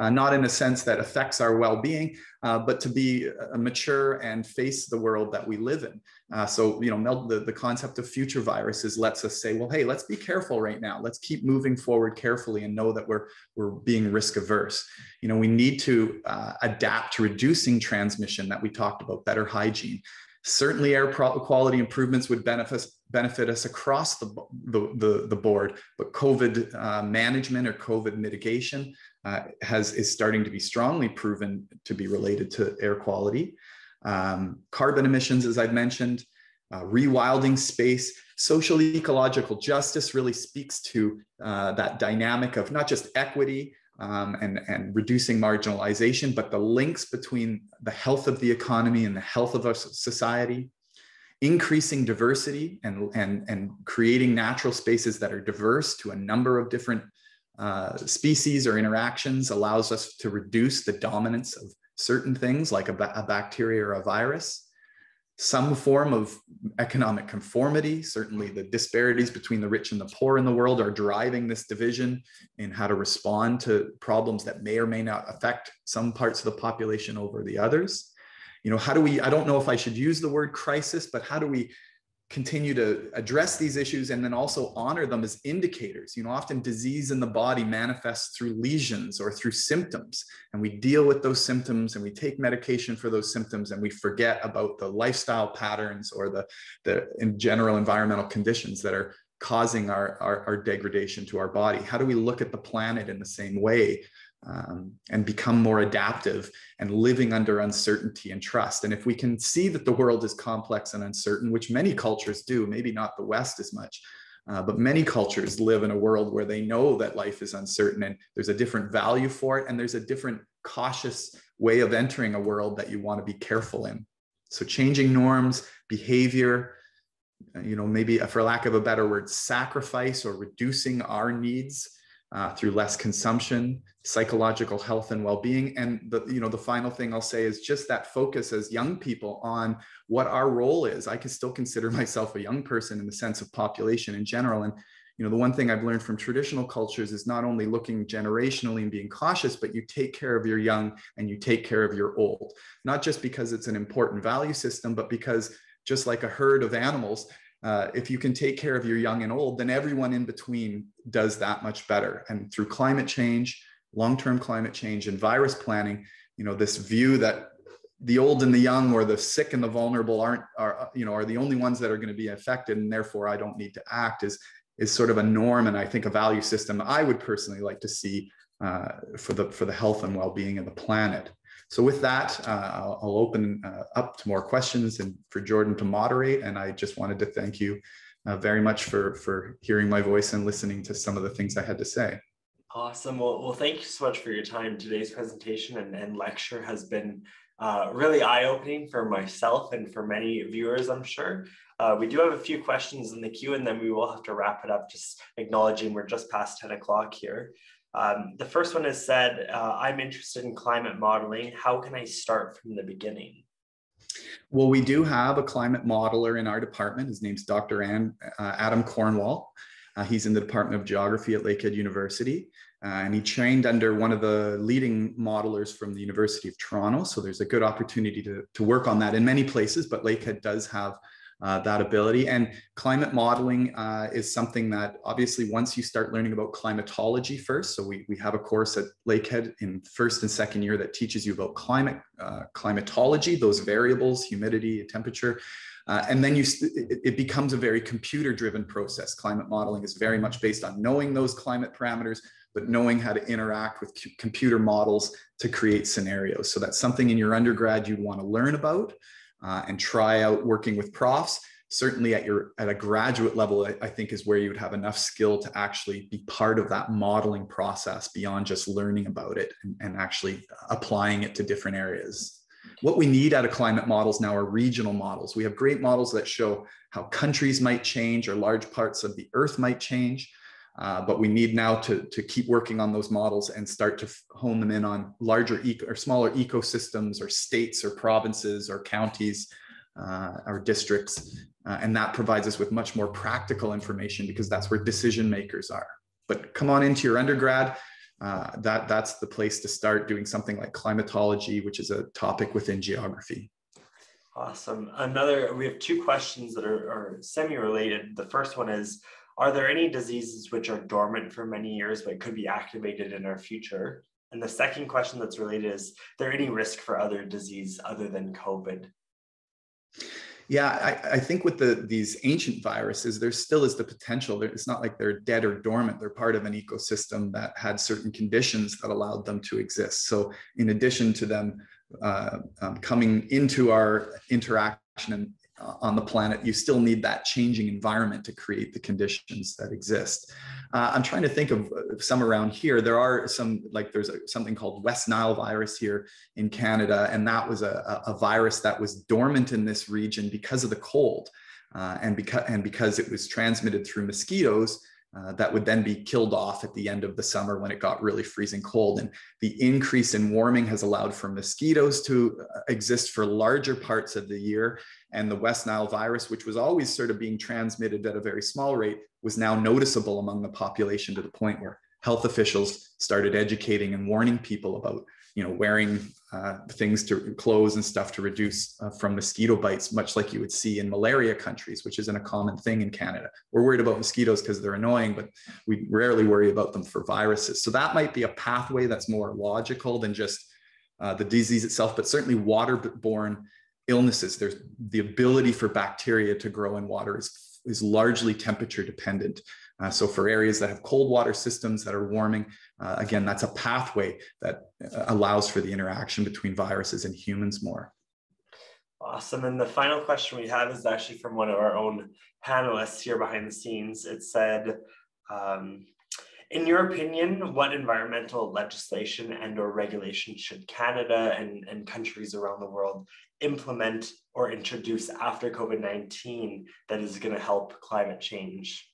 uh, not in a sense that affects our well-being, uh, but to be uh, mature and face the world that we live in. Uh, so, you know, melt, the, the concept of future viruses lets us say, well, hey, let's be careful right now. Let's keep moving forward carefully and know that we're, we're being risk averse. You know, we need to uh, adapt to reducing transmission that we talked about, better hygiene. Certainly air quality improvements would benefit, benefit us across the, the, the, the board, but COVID uh, management or COVID mitigation uh, has, is starting to be strongly proven to be related to air quality. Um, carbon emissions, as I've mentioned, uh, rewilding space, social ecological justice really speaks to uh, that dynamic of not just equity, Um, and, and reducing marginalization, but the links between the health of the economy and the health of our society, increasing diversity and, and, and creating natural spaces that are diverse to a number of different uh, species or interactions allows us to reduce the dominance of certain things like a, ba a bacteria or a virus. Some form of economic conformity, certainly the disparities between the rich and the poor in the world are driving this division in how to respond to problems that may or may not affect some parts of the population over the others. You know, how do we, I don't know if I should use the word crisis, but how do we continue to address these issues and then also honor them as indicators? You know, often disease in the body manifests through lesions or through symptoms, and we deal with those symptoms and we take medication for those symptoms and we forget about the lifestyle patterns or the, the in general environmental conditions that are causing our, our, our degradation to our body. How do we look at the planet in the same way um, and become more adaptive and living under uncertainty and trust? And if we can see that the world is complex and uncertain, which many cultures do, maybe not the West as much, uh, but many cultures live in a world where they know that life is uncertain and there's a different value for it. And there's a different cautious way of entering a world that you want to be careful in. So changing norms, behavior, you know, maybe for lack of a better word, sacrifice or reducing our needs Uh, through less consumption, psychological health and well-being. And the, you know, the final thing I'll say is just that focus as young people on what our role is. I can still consider myself a young person in the sense of population in general. And, you know, the one thing I've learned from traditional cultures is not only looking generationally and being cautious, but you take care of your young and you take care of your old, not just because it's an important value system, but because just like a herd of animals, Uh, if you can take care of your young and old, then everyone in between does that much better. And through climate change, long-term climate change and virus planning, you know, this view that the old and the young or the sick and the vulnerable aren't, are, you know, are the only ones that are going to be affected. And therefore I don't need to act is, is sort of a norm. And I think a value system I would personally like to see uh, for the, for the health and well-being of the planet. So with that, uh, I'll, I'll open uh, up to more questions and for Jordan to moderate. And I just wanted to thank you uh, very much for, for hearing my voice and listening to some of the things I had to say. Awesome. Well, well thank you so much for your time. Today's presentation and, and lecture has been uh, really eye-opening for myself and for many viewers, I'm sure. Uh, we do have a few questions in the queue, and then we will have to wrap it up, just acknowledging we're just past ten o'clock here. Um, the first one has said, uh, I'm interested in climate modeling. How can I start from the beginning? Well, we do have a climate modeler in our department. His name's Doctor Anne uh, Adam Cornwall. Uh, he's in the Department of Geography at Lakehead University, uh, and he trained under one of the leading modelers from the University of Toronto. So there's a good opportunity to, to work on that in many places, but Lakehead does have uh, that ability. And climate modeling uh, is something that obviously once you start learning about climatology first, so we, we have a course at Lakehead in first and second year that teaches you about climate, uh, climatology, those variables, humidity, temperature. Uh, and then you it, it becomes a very computer-driven process. Climate modeling is very much based on knowing those climate parameters, but knowing how to interact with computer models to create scenarios. So that's something in your undergrad you want to learn about uh, and try out working with profs. Certainly at your at a graduate level, I, I think is where you would have enough skill to actually be part of that modeling process beyond just learning about it and, and actually applying it to different areas. What we need out of climate models now are regional models. We have great models that show how countries might change or large parts of the earth might change, uh, but we need now to, to keep working on those models and start to hone them in on larger eco or smaller ecosystems or states or provinces or counties uh, or districts. Uh, and that provides us with much more practical information because that's where decision makers are. But come on into your undergrad. Uh, that, that's the place to start doing something like climatology, which is a topic within geography. Awesome. Another, we have two questions that are, are semi-related. The first one is, are there any diseases which are dormant for many years but could be activated in our future? And the second question that's related is, is there any risk for other disease other than COVID? Yeah, I, I think with the, these ancient viruses, there still is the potential. It's not like they're dead or dormant. They're part of an ecosystem that had certain conditions that allowed them to exist. So in addition to them uh, um, coming into our interaction and, uh, on the planet, you still need that changing environment to create the conditions that exist. Uh, I'm trying to think of some around here. There are some, like there's a, something called West Nile virus here in Canada, and that was a, a virus that was dormant in this region because of the cold, uh, and, because, and because it was transmitted through mosquitoes uh, that would then be killed off at the end of the summer when it got really freezing cold. And the increase in warming has allowed for mosquitoes to exist for larger parts of the year. And the West Nile virus, which was always sort of being transmitted at a very small rate, was now noticeable among the population to the point where health officials started educating and warning people about, you know, wearing uh, things to clothes and stuff to reduce uh, from mosquito bites, much like you would see in malaria countries, which isn't a common thing in Canada. We're worried about mosquitoes because they're annoying, but we rarely worry about them for viruses. So that might be a pathway that's more logical than just uh, the disease itself, but certainly waterborne illnesses. There's the ability for bacteria to grow in water is, is largely temperature dependent. Uh, so for areas that have cold water systems that are warming, uh, again, that's a pathway that allows for the interaction between viruses and humans more. Awesome. And the final question we have is actually from one of our own panelists here behind the scenes. It said, um, in your opinion, what environmental legislation and or regulation should Canada and, and countries around the world implement or introduce after COVID nineteen that is going to help climate change?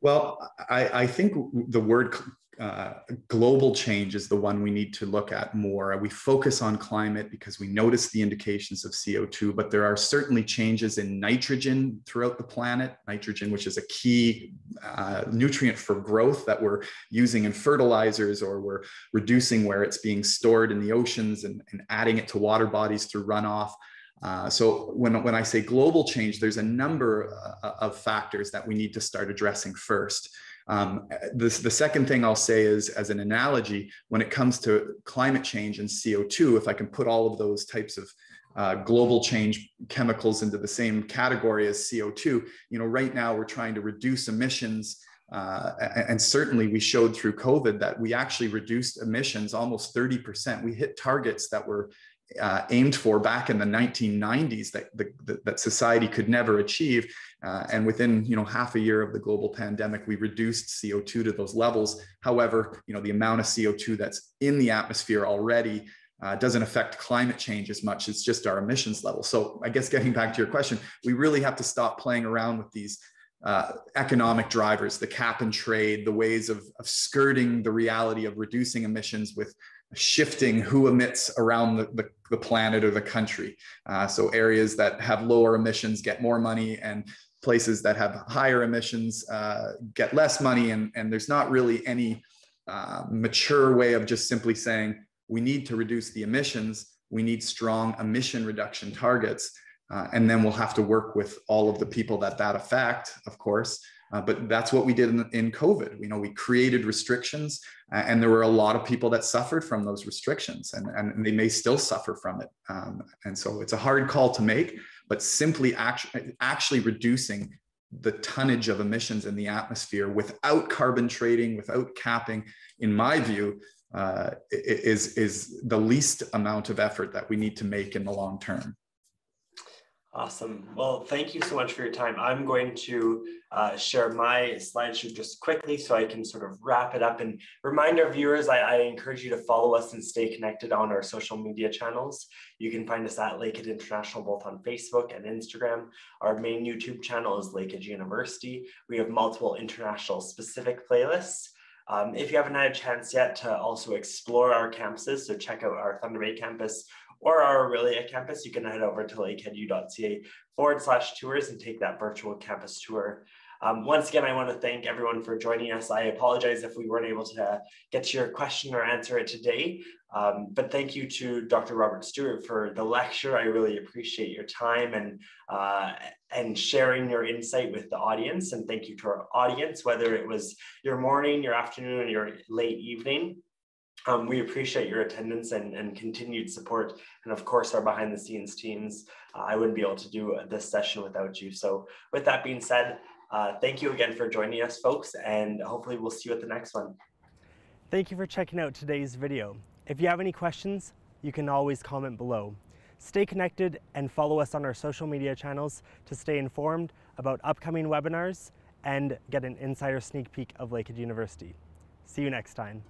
Well, I, I think the word uh, global change is the one we need to look at more. We focus on climate because we notice the indications of C O two, but there are certainly changes in nitrogen throughout the planet. Nitrogen, which is a key uh, nutrient for growth that we're using in fertilizers, or we're reducing where it's being stored in the oceans and, and adding it to water bodies through runoff. Uh, so when, when I say global change, there's a number uh, of factors that we need to start addressing first. Um, this, the second thing I'll say is, as an analogy, when it comes to climate change and C O two, if I can put all of those types of uh, global change chemicals into the same category as C O two, you know, right now we're trying to reduce emissions. Uh, and certainly we showed through COVID that we actually reduced emissions almost thirty percent. We hit targets that were Uh, aimed for back in the nineteen nineties that, the, that society could never achieve. Uh, and within, you know, half a year of the global pandemic, we reduced C O two to those levels. However, you know, the amount of C O two that's in the atmosphere already uh, doesn't affect climate change as much. It's just our emissions level. So I guess getting back to your question, we really have to stop playing around with these uh, economic drivers, the cap and trade, the ways of, of skirting the reality of reducing emissions with shifting who emits around the, the, the planet or the country. Uh, so areas that have lower emissions get more money, and places that have higher emissions uh, get less money. And, and there's not really any uh, mature way of just simply saying, we need to reduce the emissions. We need strong emission reduction targets. Uh, and then we'll have to work with all of the people that that affect, of course. Uh, but that's what we did in, in COVID. You know, we created restrictions, uh, and there were a lot of people that suffered from those restrictions, and, and they may still suffer from it. Um, and so it's a hard call to make, but simply act actually reducing the tonnage of emissions in the atmosphere without carbon trading, without capping, in my view, uh, is, is the least amount of effort that we need to make in the long term. Awesome. Well, thank you so much for your time. I'm going to uh, share my slideshow just quickly so I can sort of wrap it up and remind our viewers, I, I encourage you to follow us and stay connected on our social media channels. You can find us at Lakehead International, both on Facebook and Instagram. Our main YouTube channel is Lakehead University. We have multiple international specific playlists. Um, if you haven't had a chance yet to also explore our campuses, so check out our Thunder Bay campus or our Orillia campus, you can head over to lakeheadu.ca forward slash tours and take that virtual campus tour. Um, once again, I want to thank everyone for joining us. I apologize if we weren't able to get to your question or answer it today, um, but thank you to Doctor Robert Stewart for the lecture. I really appreciate your time and, uh, and sharing your insight with the audience. And thank you to our audience, whether it was your morning, your afternoon, or your late evening. Um, we appreciate your attendance and, and continued support, and of course our behind the scenes teams. Uh, I wouldn't be able to do this session without you. So with that being said, uh, thank you again for joining us, folks, and hopefully we'll see you at the next one. Thank you for checking out today's video. If you have any questions, you can always comment below. Stay connected and follow us on our social media channels to stay informed about upcoming webinars and get an insider sneak peek of Lakehead University. See you next time.